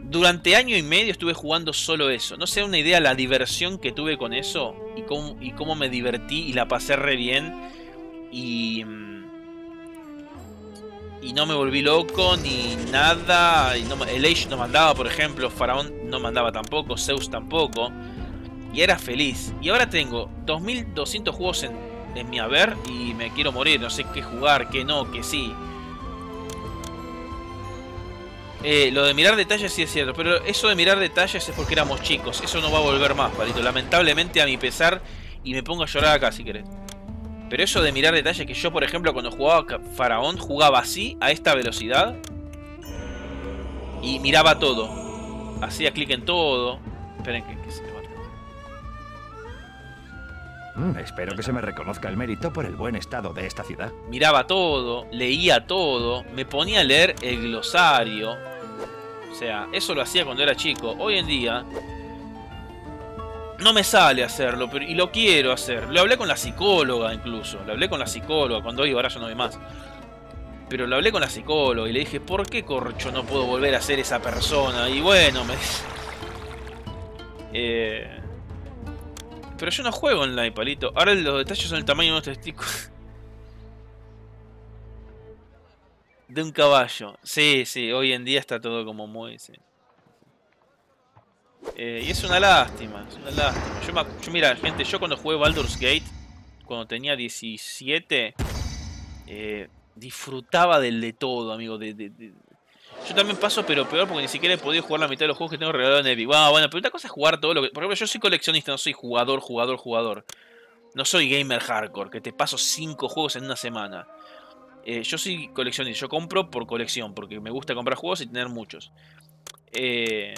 Durante año y medio estuve jugando solo eso. No sé, una idea la diversión que tuve con eso y cómo, y cómo me divertí y la pasé re bien. Y... Y no me volví loco ni nada. Y no, el Age no mandaba, por ejemplo. Faraón no mandaba tampoco. Zeus tampoco. Y era feliz. Y ahora tengo dos mil doscientos juegos en, en mi haber. Y me quiero morir. No sé qué jugar, qué no, qué sí. Eh, lo de mirar detalles sí es cierto. Pero eso de mirar detalles es porque éramos chicos. Eso no va a volver más, palito. Lamentablemente, a mi pesar. Y me pongo a llorar acá si querés. Pero eso de mirar detalles, que yo, por ejemplo, cuando jugaba Faraón, jugaba así, a esta velocidad. Y miraba todo. Hacía clic en todo. Esperen que, que se me va a mm, Espero que se me reconozca el mérito por el buen estado de esta ciudad. Miraba todo, leía todo, me ponía a leer el glosario. O sea, eso lo hacía cuando era chico. Hoy en día... No me sale hacerlo, pero y lo quiero hacer. Lo hablé con la psicóloga incluso. Lo hablé con la psicóloga, cuando iba, ahora ya no voy más. Pero lo hablé con la psicóloga y le dije, ¿por qué corcho no puedo volver a ser esa persona? Y bueno, me... Eh... Pero yo no juego online, palito. Ahora los detalles son el tamaño de unos testículos. De un caballo. Sí, sí, hoy en día está todo como muy... Sí. Eh, y es una lástima, es una lástima. Yo, me, yo mira, gente, yo cuando jugué Baldur's Gate, cuando tenía diecisiete, eh, disfrutaba del de todo, amigo. De, de, de. Yo también paso, pero peor, porque ni siquiera he podido jugar la mitad de los juegos que tengo regalado en Epic. Wow, bueno, pero una cosa es jugar todo lo que... Por ejemplo, yo soy coleccionista, no soy jugador, jugador, jugador. No soy gamer hardcore, que te paso cinco juegos en una semana. Eh, yo soy coleccionista, yo compro por colección, porque me gusta comprar juegos y tener muchos. Eh...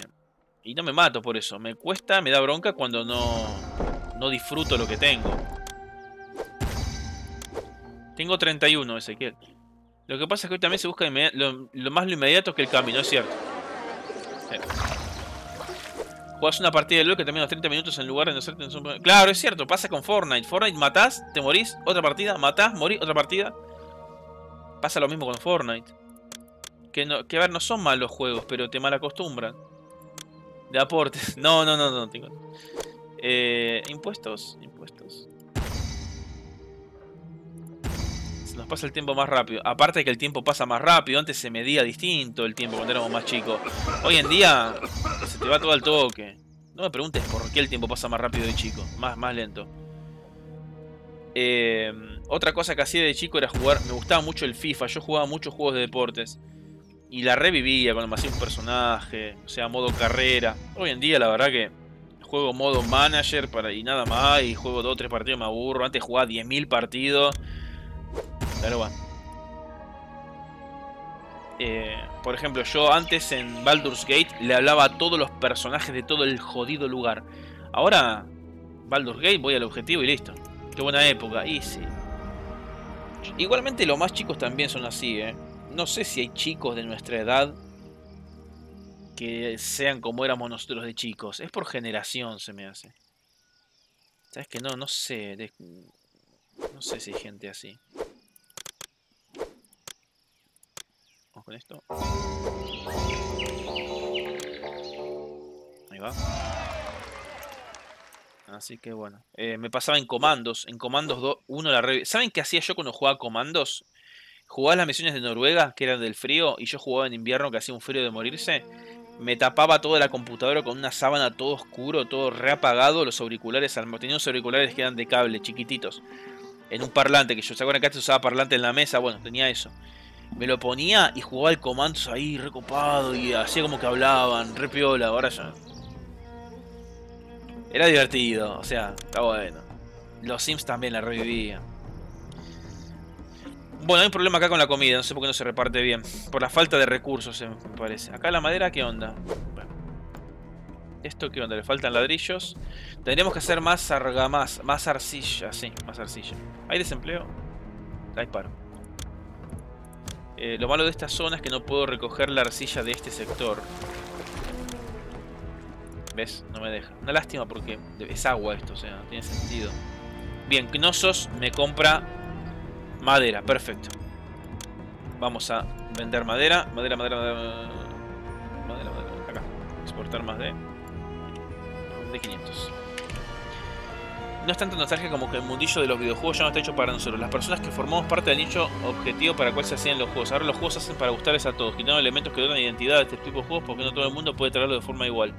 Y no me mato por eso. Me cuesta, me da bronca cuando no, no disfruto lo que tengo. Tengo treinta y uno, Ezequiel. Lo que pasa es que hoy también se busca lo, lo más lo inmediato que el camino, es cierto. Eh. Jugás una partida de LoL que también los treinta minutos en lugar de no ser... Claro, es cierto. Pasa con Fortnite. Fortnite matás, te morís, otra partida. Matás, morís, otra partida. Pasa lo mismo con Fortnite. Que, no, que a ver, no son malos juegos, pero te malacostumbran. De aportes. No, no, no, no tengo. Eh, impuestos, impuestos. Se nos pasa el tiempo más rápido. Aparte de que el tiempo pasa más rápido, antes se medía distinto el tiempo cuando éramos más chicos. Hoy en día se te va todo al toque. No me preguntes por qué el tiempo pasa más rápido de chico, más, más lento. Eh, otra cosa que hacía de chico era jugar. Me gustaba mucho el FIFA. Yo jugaba muchos juegos de deportes. Y la revivía cuando me hacía un personaje, o sea, modo carrera. Hoy en día, la verdad que juego modo manager para y nada más. Y juego dos o tres partidos, me aburro. Antes jugaba diez mil partidos. Pero bueno. Eh, por ejemplo, yo antes en Baldur's Gate le hablaba a todos los personajes de todo el jodido lugar. Ahora, Baldur's Gate, voy al objetivo y listo. Qué buena época, y sí. Igualmente los más chicos también son así, eh. No sé si hay chicos de nuestra edad que sean como éramos nosotros de chicos. Es por generación, se me hace. ¿Sabes qué? No, no sé. De... No sé si hay gente así. Vamos con esto. Ahí va. Así que bueno. Eh, me pasaba en Comandos. En Comandos uno la rev... ¿Saben qué hacía yo cuando jugaba Comandos? Jugaba las misiones de Noruega, que eran del frío, y yo jugaba en invierno, que hacía un frío de morirse. me tapaba toda la computadora con una sábana, todo oscuro, todo reapagado, los auriculares, tenía unos auriculares que eran de cable, chiquititos, en un parlante, que yo, ¿se acuerdan que antes usaba parlante en la mesa? Bueno, tenía eso. Me lo ponía y jugaba el Comandos ahí, recopado, y hacía como que hablaban, re piola, ahora ya. Era divertido, o sea, está bueno. Los Sims también la revivían. Bueno, hay un problema acá con la comida, no sé por qué no se reparte bien. Por la falta de recursos, me parece. Acá la madera, ¿qué onda? Bueno. ¿Esto qué onda? Le faltan ladrillos. Tendríamos que hacer más argamaz, más arcilla, sí, más arcilla. ¿Hay desempleo? Hay paro. Eh, lo malo de esta zona es que no puedo recoger la arcilla de este sector. ¿Ves? No me deja. Una lástima porque es agua esto, o sea, no tiene sentido. Bien, Knossos me compra madera, perfecto. Vamos a vender madera. Madera, madera, madera. Madera, madera. Acá. Exportar más de. De quinientos. No es tanto nostalgia como que el mundillo de los videojuegos ya no está hecho para nosotros. Las personas que formamos parte del nicho objetivo para el cual se hacían los juegos. Ahora los juegos se hacen para gustarles a todos, quitando elementos que dotan identidad a este tipo de juegos porque no todo el mundo puede traerlo de forma igual.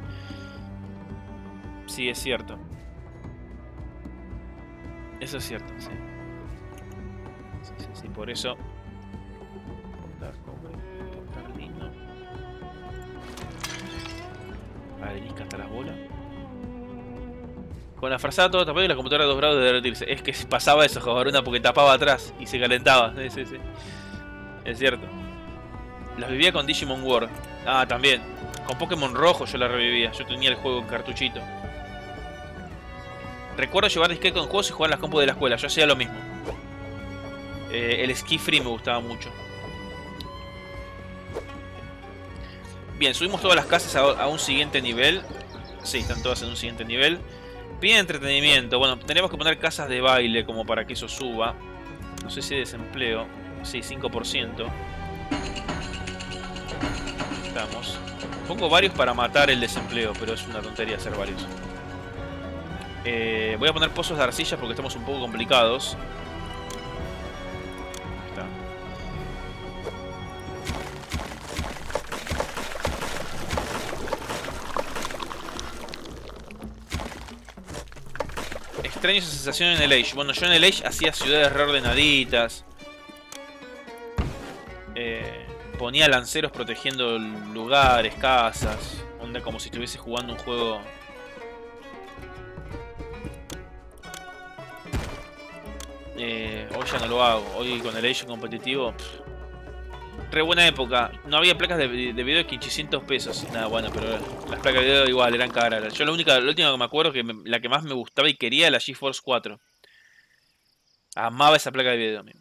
Sí, es cierto. Eso es cierto, sí. Sí, sí, sí, por eso. Importar cobre, importar lino. Arenisca hasta las bolas. Con la frazada todo tapado y la computadora a dos grados de derretirse. Es que pasaba eso, Jabaruna, porque tapaba atrás y se calentaba. Sí, sí, sí. Es cierto. Las vivía con Digimon World. Ah, también. Con Pokémon Rojo yo la revivía. Yo tenía el juego en cartuchito. Recuerdo llevar disquete con juegos y jugar en las compos de la escuela. Yo hacía lo mismo. Eh, el Ski Free me gustaba mucho. Bien, subimos todas las casas a, a un siguiente nivel. Sí, están todas en un siguiente nivel. Bien, entretenimiento. Bueno, tendríamos que poner casas de baile como para que eso suba. No sé si hay desempleo. Sí, cinco por ciento. Estamos. Pongo varios para matar el desempleo, pero es una tontería hacer varios. Eh, voy a poner pozos de arcilla porque estamos un poco complicados. Está. Extraño esa sensación en el Age. Bueno, yo en el Age hacía ciudades reordenaditas. Eh, ponía lanceros protegiendo lugares, casas. Onda como si estuviese jugando un juego... Eh, hoy ya no lo hago, hoy con el Age competitivo pff. Re buena época, no había placas de, de video de quinientos pesos. Nada, bueno, pero las placas de video igual eran caras. Yo la única, la última que me acuerdo, que me, la que más me gustaba y quería era la GeForce cuatro. Amaba esa placa de video, amigo.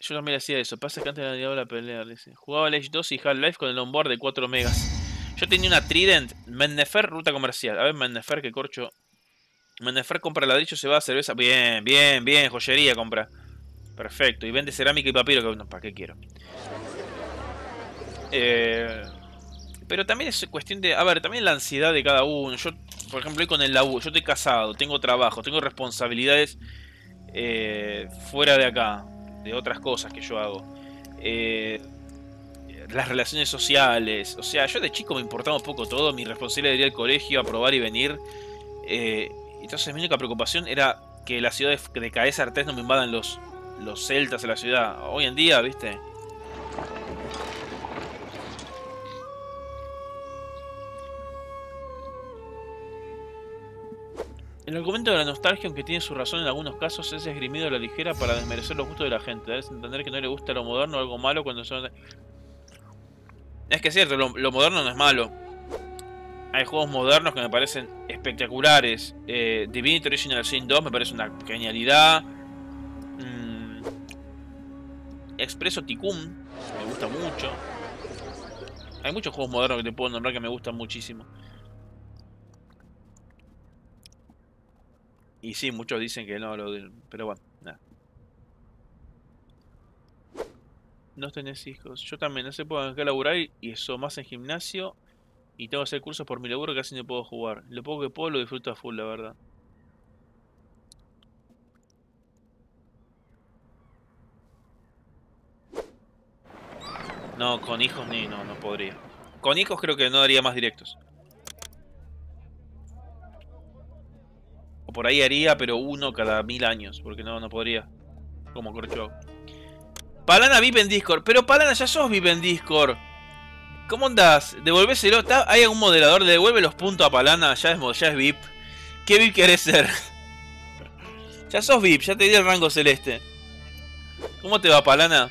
Yo también hacía eso, pasa que antes de la pelea dice. Jugaba el Age dos y Half-Life con el onboard de cuatro megas. Yo tenía una Trident, Mennefer, ruta comercial. A ver Mennefer, que corcho. Mennefer compra ladrillo, se va a cerveza. Bien, bien, bien, joyería compra. Perfecto, y vende cerámica y papiro, que no, ¿para qué quiero? Eh, pero también es cuestión de... A ver, también la ansiedad de cada uno. Yo, por ejemplo, hoy con el laburo, yo estoy casado, tengo trabajo, tengo responsabilidades eh, fuera de acá, de otras cosas que yo hago. Eh, las relaciones sociales. O sea, yo de chico me importaba un poco todo. Mi responsabilidad era ir al colegio, aprobar y venir. Eh, entonces mi única preocupación era que la ciudad de Caesar tres no me invadan los, los celtas a la ciudad. Hoy en día, ¿viste? El argumento de la nostalgia, aunque tiene su razón en algunos casos, es esgrimido a la ligera para desmerecer los gustos de la gente. Debes entender que no le gusta lo moderno o algo malo cuando son... Es que es cierto, lo, lo moderno no es malo. Hay juegos modernos que me parecen espectaculares. Eh, Divinity Original Sin dos me parece una genialidad. Mm. Expresso Tycoon me gusta mucho. Hay muchos juegos modernos que te puedo nombrar que me gustan muchísimo. Y sí, muchos dicen que no, lo de... pero bueno, nada. No tenés hijos. Yo también, no se puedo laburar y eso más en gimnasio. Y tengo que hacer cursos por mi laburo que casi no puedo jugar. Lo poco que puedo lo disfruto a full, la verdad. No, con hijos ni no, no podría. Con hijos creo que no haría más directos. O por ahí haría, pero uno cada mil años. Porque no, no podría. Como Corcho. Palana V I P en Discord. Pero Palana, ya sos V I P en Discord. ¿Cómo andás? Devolvéselo. ¿Hay algún moderador? Le devuelve los puntos a Palana. Ya es, ya es V I P. ¿Qué V I P querés ser? Ya sos V I P. Ya te di el rango celeste. ¿Cómo te va, Palana?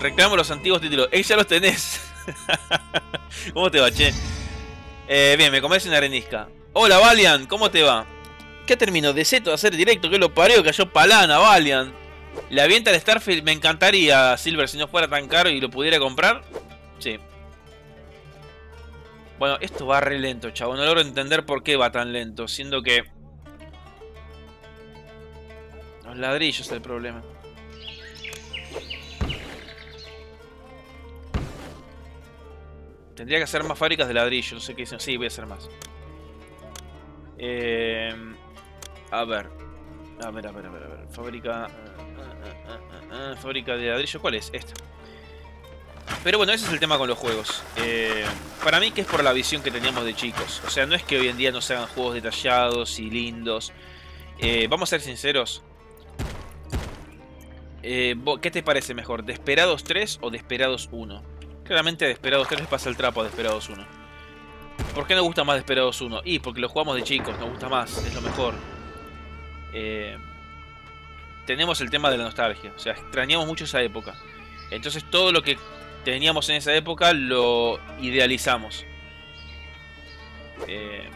Reclamo los antiguos títulos. ¡Ey, ya los tenés! ¿Cómo te va, che? Eh, bien, me comés una arenisca. Hola, Valiant. ¿Cómo te va? ¿Qué terminó? ¿Deseto de hacer directo? ¿Qué lo pareo? Cayó Palana, Valiant. La avienta el Starfield. Me encantaría, Silver, si no fuera tan caro y lo pudiera comprar. Sí. Bueno, esto va re lento, chavo. No logro entender por qué va tan lento. Siendo que... los ladrillos es el problema. Tendría que hacer más fábricas de ladrillo. No sé qué dicen. Sí, voy a hacer más. Eh, a ver. A ver, a ver, a ver, a ver. Fábrica... Uh, uh, uh, uh, uh, fábrica de ladrillo. ¿Cuál es? Esta. Pero bueno, ese es el tema con los juegos. Eh, para mí que es por la visión que teníamos de chicos. O sea, no es que hoy en día no se hagan juegos detallados y lindos. Eh, vamos a ser sinceros. Eh, ¿Qué te parece mejor? ¿Desperados tres o Desperados uno? Claramente a Desperados tres les pasa el trapo a Desperados uno. ¿Por qué nos gusta más Desperados uno? Y porque lo jugamos de chicos, nos gusta más, es lo mejor. Eh, tenemos el tema de la nostalgia, o sea, extrañamos mucho esa época. Entonces todo lo que teníamos en esa época lo idealizamos. Eh,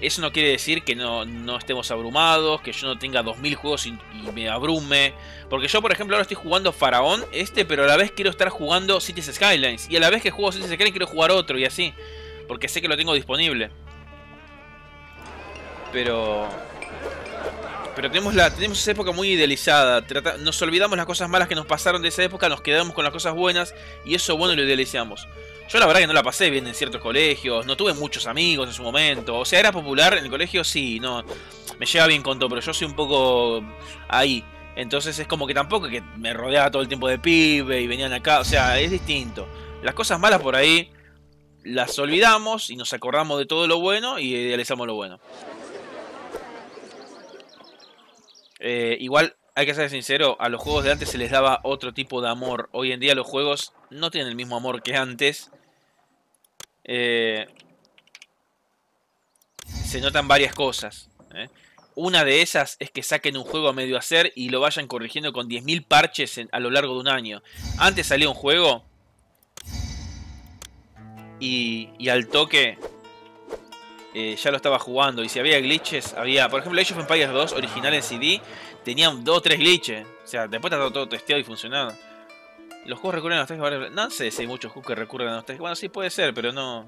eso no quiere decir que no, no estemos abrumados, que yo no tenga dos mil juegos y, y me abrume. Porque yo, por ejemplo, ahora estoy jugando Faraón, este, pero a la vez quiero estar jugando Cities Skylines. Y a la vez que juego Cities Skylines quiero jugar otro y así. Porque sé que lo tengo disponible. Pero... Pero tenemos, la, tenemos esa época muy idealizada. Trata, nos olvidamos las cosas malas que nos pasaron de esa época, nos quedamos con las cosas buenas. Y eso bueno lo idealizamos. Yo la verdad que no la pasé bien en ciertos colegios, no tuve muchos amigos en su momento. O sea, era popular en el colegio, sí, no. Me lleva bien con todo, pero yo soy un poco ahí. Entonces es como que tampoco que me rodeaba todo el tiempo de pibe y venían acá. O sea, es distinto. Las cosas malas por ahí las olvidamos y nos acordamos de todo lo bueno y idealizamos lo bueno. Eh, igual, hay que ser sincero, a los juegos de antes se les daba otro tipo de amor. Hoy en día los juegos no tienen el mismo amor que antes. Eh, se notan varias cosas. ¿eh? Una de esas es que saquen un juego a medio hacer y lo vayan corrigiendo con diez mil parches en, a lo largo de un año. Antes salía un juego y, y al toque eh, ya lo estaba jugando. Y si había glitches, había... Por ejemplo, Age of Empires dos, original en C D, tenían dos o tres glitches. O sea, después está todo testeado y funcionado. Los juegos recurren a nostalgia. No sé si hay muchos juegos que recurren a nostalgia. Bueno, sí puede ser, pero no.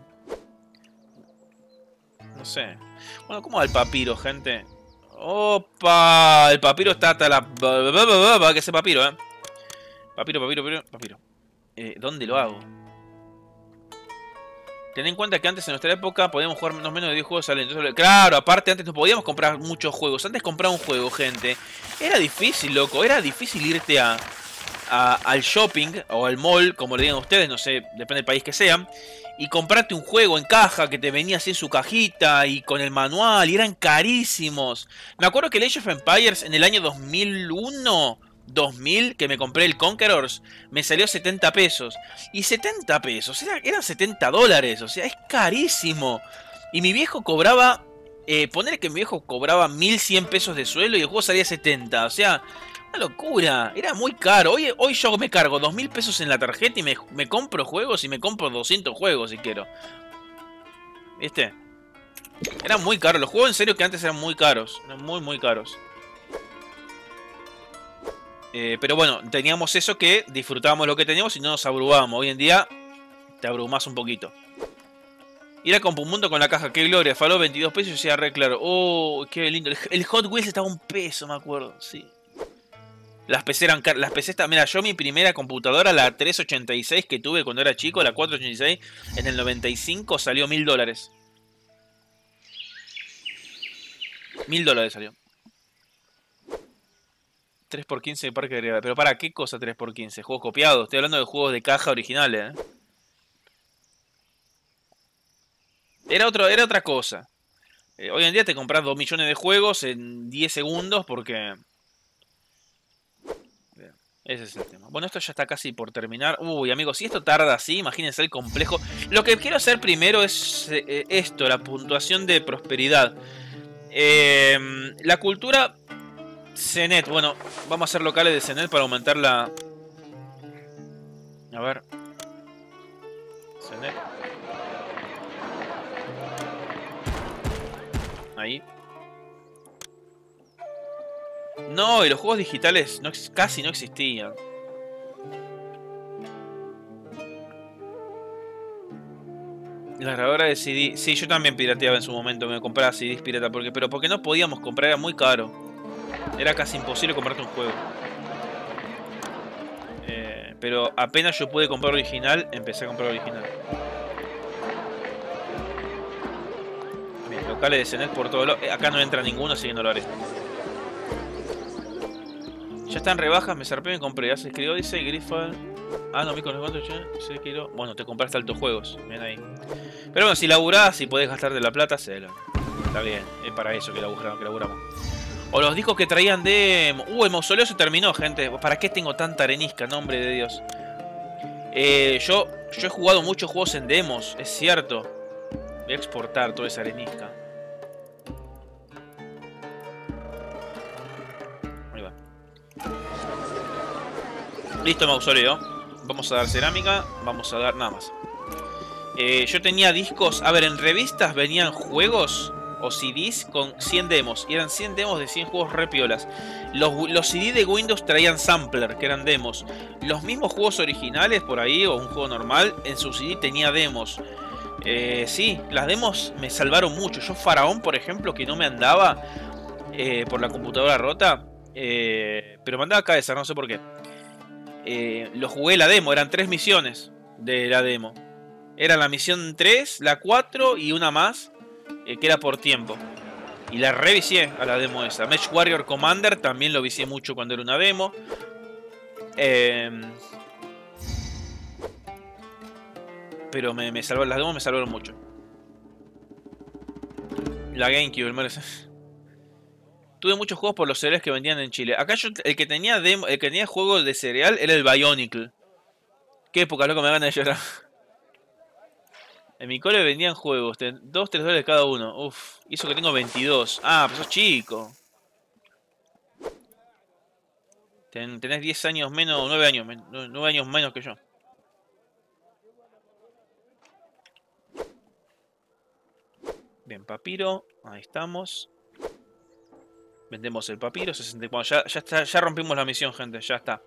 No sé. Bueno, ¿cómo va el papiro, gente? ¡Opa! El papiro está hasta la... Que ese papiro, ¿eh? Papiro, papiro, papiro, papiro. Eh, ¿Dónde lo hago? Ten en cuenta que antes, en nuestra época, podíamos jugar menos menos de diez juegos al año. Entonces, claro, aparte, antes no podíamos comprar muchos juegos. Antes comprar un juego, gente. Era difícil, loco. Era difícil irte a... A, al shopping o al mall, como le digan ustedes, no sé, depende del país que sean, y comprarte un juego en caja que te venía así en su cajita y con el manual, y eran carísimos. Me acuerdo que el Age of Empires en el año dos mil uno, dos mil, que me compré el Conquerors, me salió setenta pesos. Y setenta pesos, era, eran setenta dólares, o sea, es carísimo. Y mi viejo cobraba, eh, poner que mi viejo cobraba mil cien pesos de sueldo y el juego salía setenta, o sea... Una locura, era muy caro. Hoy, hoy yo me cargo dos mil pesos en la tarjeta y me, me compro juegos y me compro doscientos juegos si quiero. ¿Viste? Eran muy caros, los juegos en serio que antes eran muy caros. Eran muy muy caros. Eh, pero bueno, teníamos eso que disfrutábamos lo que teníamos y no nos abrumábamos. Hoy en día te abrumás un poquito. Ir a Compumundo con la caja, qué gloria, faló veintidós pesos y yo decía re claro. Oh, qué lindo. El Hot Wheels estaba un peso, me acuerdo, sí. Las P C eran caras. Las P C están. Mira, yo mi primera computadora, la tres ochenta y seis que tuve cuando era chico, la cuatro ochenta y seis, en el noventa y cinco salió mil dólares. Mil dólares salió. tres por quince de Parque Agregado. Pero para, ¿qué cosa tres por quince? Juegos copiados. Estoy hablando de juegos de caja originales, ¿eh? Era, otro, era otra cosa. Eh, hoy en día te compras dos millones de juegos en diez segundos porque... Ese es el tema. Bueno, esto ya está casi por terminar. Uy, amigos, si esto tarda así, imagínense el complejo. Lo que quiero hacer primero es eh, esto, la puntuación de prosperidad. Eh, la cultura... Senet, bueno, vamos a hacer locales de Senet para aumentar la... A ver... Senet... Ahí. No, y los juegos digitales no, casi no existían. La grabadora de C D. Sí, yo también pirateaba en su momento. Me compraba C Ds pirata. Porque, pero porque no podíamos comprar, era muy caro. Era casi imposible comprarte un juego. Eh, pero apenas yo pude comprar original, empecé a comprar original. Locales de Senet por todo lo... Acá no entra ninguno, así que no lo haré. Ya están rebajas, me zarpé, me compré. Ya se escribió, dice Grifal. Ah, no, me con los cuantos ya. Se quiero... Bueno, te compraste altos juegos. Ven ahí. Pero bueno, si laburás, si podés gastar de la plata, se la... Está bien, es para eso que laburamos, que laburamos. O los discos que traían de... Uh, el mausoleo se terminó, gente. ¿Para qué tengo tanta arenisca? Nombre de Dios. Eh, yo, yo he jugado muchos juegos en demos, es cierto. Voy a exportar toda esa arenisca. Ahí va. Listo, mausoleo. Vamos a dar cerámica. Vamos a dar nada más. Eh, yo tenía discos. A ver, en revistas venían juegos o C Ds con cien demos. Y eran cien demos de cien juegos repiolas. Los, los C D de Windows traían sampler, que eran demos. Los mismos juegos originales por ahí, o un juego normal, en su C D tenía demos. Eh, sí, las demos me salvaron mucho. Yo Faraón, por ejemplo, que no me andaba eh, por la computadora rota, eh, pero me andaba cabeza, no sé por qué. eh, Lo jugué la demo, eran tres misiones de la demo. Era la misión tres, la cuatro y una más, eh, que era por tiempo. Y la revisé a la demo esa. Mesh Warrior Commander también lo vicié mucho cuando era una demo. Eh... Pero me, me salvaron, las demos me salvaron mucho. La GameCube, el Mercedes. Es... Tuve muchos juegos por los cereales que vendían en Chile. Acá yo, el que tenía demo, el que tenía juegos de cereal era el Bionicle. Qué época, loco, me dan ganas de llorar. En mi cole vendían juegos, dos, tres dólares cada uno. Uf, hizo que tengo veintidós. Ah, pues sos chico. Ten, tenés diez años menos, nueve años, nueve años menos que yo. Bien, papiro, ahí estamos. Vendemos el papiro, sesenta y cuatro. Ya, ya, está, ya rompimos la misión, gente, ya está.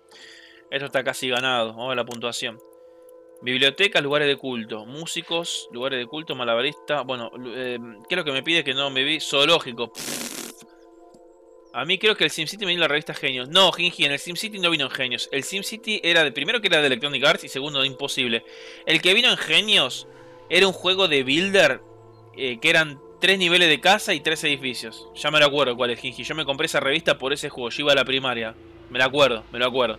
Esto está casi ganado, vamos a la puntuación. Bibliotecas, lugares de culto. Músicos, lugares de culto, malabarista. Bueno, eh, ¿qué es lo que me pide que no me vi? Zoológico. Pff. A mí creo que el SimCity me vino en la revista Genius. No, Ginji, en el SimCity no vino en Genius. El SimCity era de... Primero que era de Electronic Arts y segundo de imposible. El que vino en Genius era un juego de builder. Eh, que eran tres niveles de casa y tres edificios. Ya me lo acuerdo cuál es, Ginji. Yo me compré esa revista por ese juego. Yo iba a la primaria. Me lo acuerdo, me lo acuerdo.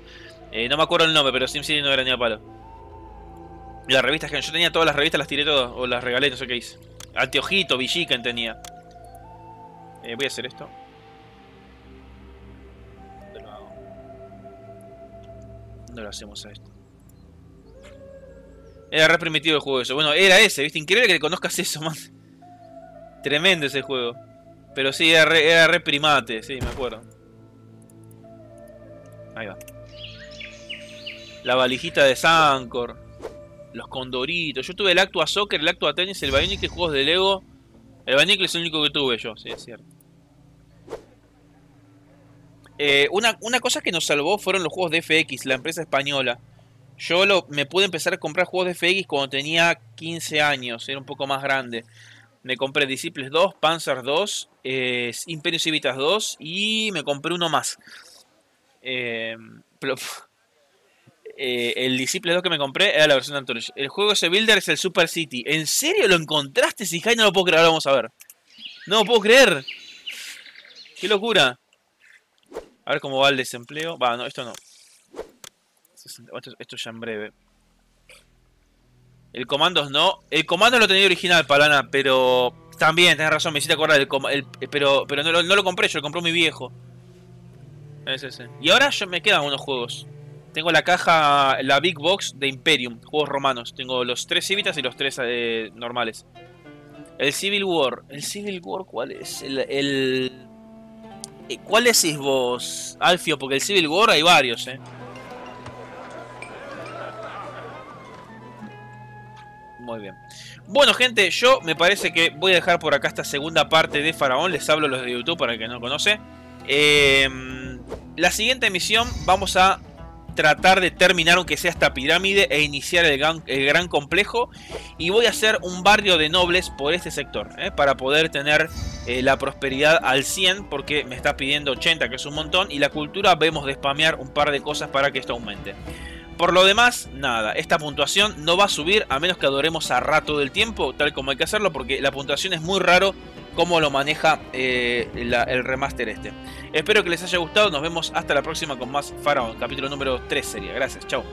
Eh, no me acuerdo el nombre, pero SimCity no era ni a palo. Las revistas que yo tenía, todas las revistas las tiré todas. O las regalé, no sé qué hice. Anteojito, Villiquen tenía. Eh, voy a hacer esto. ¿Dónde lo hago? ¿Dónde lo hacemos a esto? Era re primitivo el juego eso. Bueno, era ese, ¿viste? Increíble que le conozcas eso, man. Tremendo ese juego. Pero sí, era re, era re primate. Sí, me acuerdo. Ahí va. La valijita de Sancor. Los condoritos. Yo tuve el Actua Soccer, el Actua Tennis, el Bionicle, juegos de Lego. El Bionicle es el único que tuve yo. Sí, es cierto. Eh, una, una cosa que nos salvó fueron los juegos de F X, la empresa española. Yo lo, me pude empezar a comprar juegos de F X cuando tenía quince años. Era un poco más grande. Me compré Disciples dos, Panzer dos, eh, Imperio Civitas dos y me compré uno más. Eh, pero, eh, el Disciples dos que me compré era la versión de Anthology. El juego ese builder es el Super City. ¿En serio lo encontraste, Sijai? No lo puedo creer. Ahora vamos a ver. No lo puedo creer. ¡Qué locura! A ver cómo va el desempleo. Va, no, esto no. Esto, esto ya en breve. El Comandos no. El Comandos lo tenía original, Palana, pero... También, tenés razón, me hiciste acordar del el, Pero, pero no, no lo compré yo, lo compró mi viejo. Ese, ese. Y ahora yo me quedan unos juegos. Tengo la caja, la Big Box de Imperium, juegos romanos. Tengo los tres Civitas y los tres eh, normales. El Civil War. ¿El Civil War cuál es? El... el... ¿Cuál decís vos, Alfio? Porque el Civil War hay varios, eh. Muy bien. Bueno, gente, yo me parece que voy a dejar por acá esta segunda parte de Faraón. Les hablo los de YouTube para el que no conoce. Eh, la siguiente misión vamos a tratar de terminar, aunque sea esta pirámide, e iniciar el gran, el gran complejo. Y voy a hacer un barrio de nobles por este sector, ¿eh? Para poder tener eh, la prosperidad al cien, porque me está pidiendo ochenta, que es un montón. Y la cultura vemos de spamear un par de cosas para que esto aumente. Por lo demás, nada, esta puntuación no va a subir a menos que adoremos a Ra todo el tiempo, tal como hay que hacerlo, porque la puntuación es muy raro cómo lo maneja eh, la, el remaster este. Espero que les haya gustado, nos vemos hasta la próxima con más Faraón, capítulo número tres sería. Gracias, chao.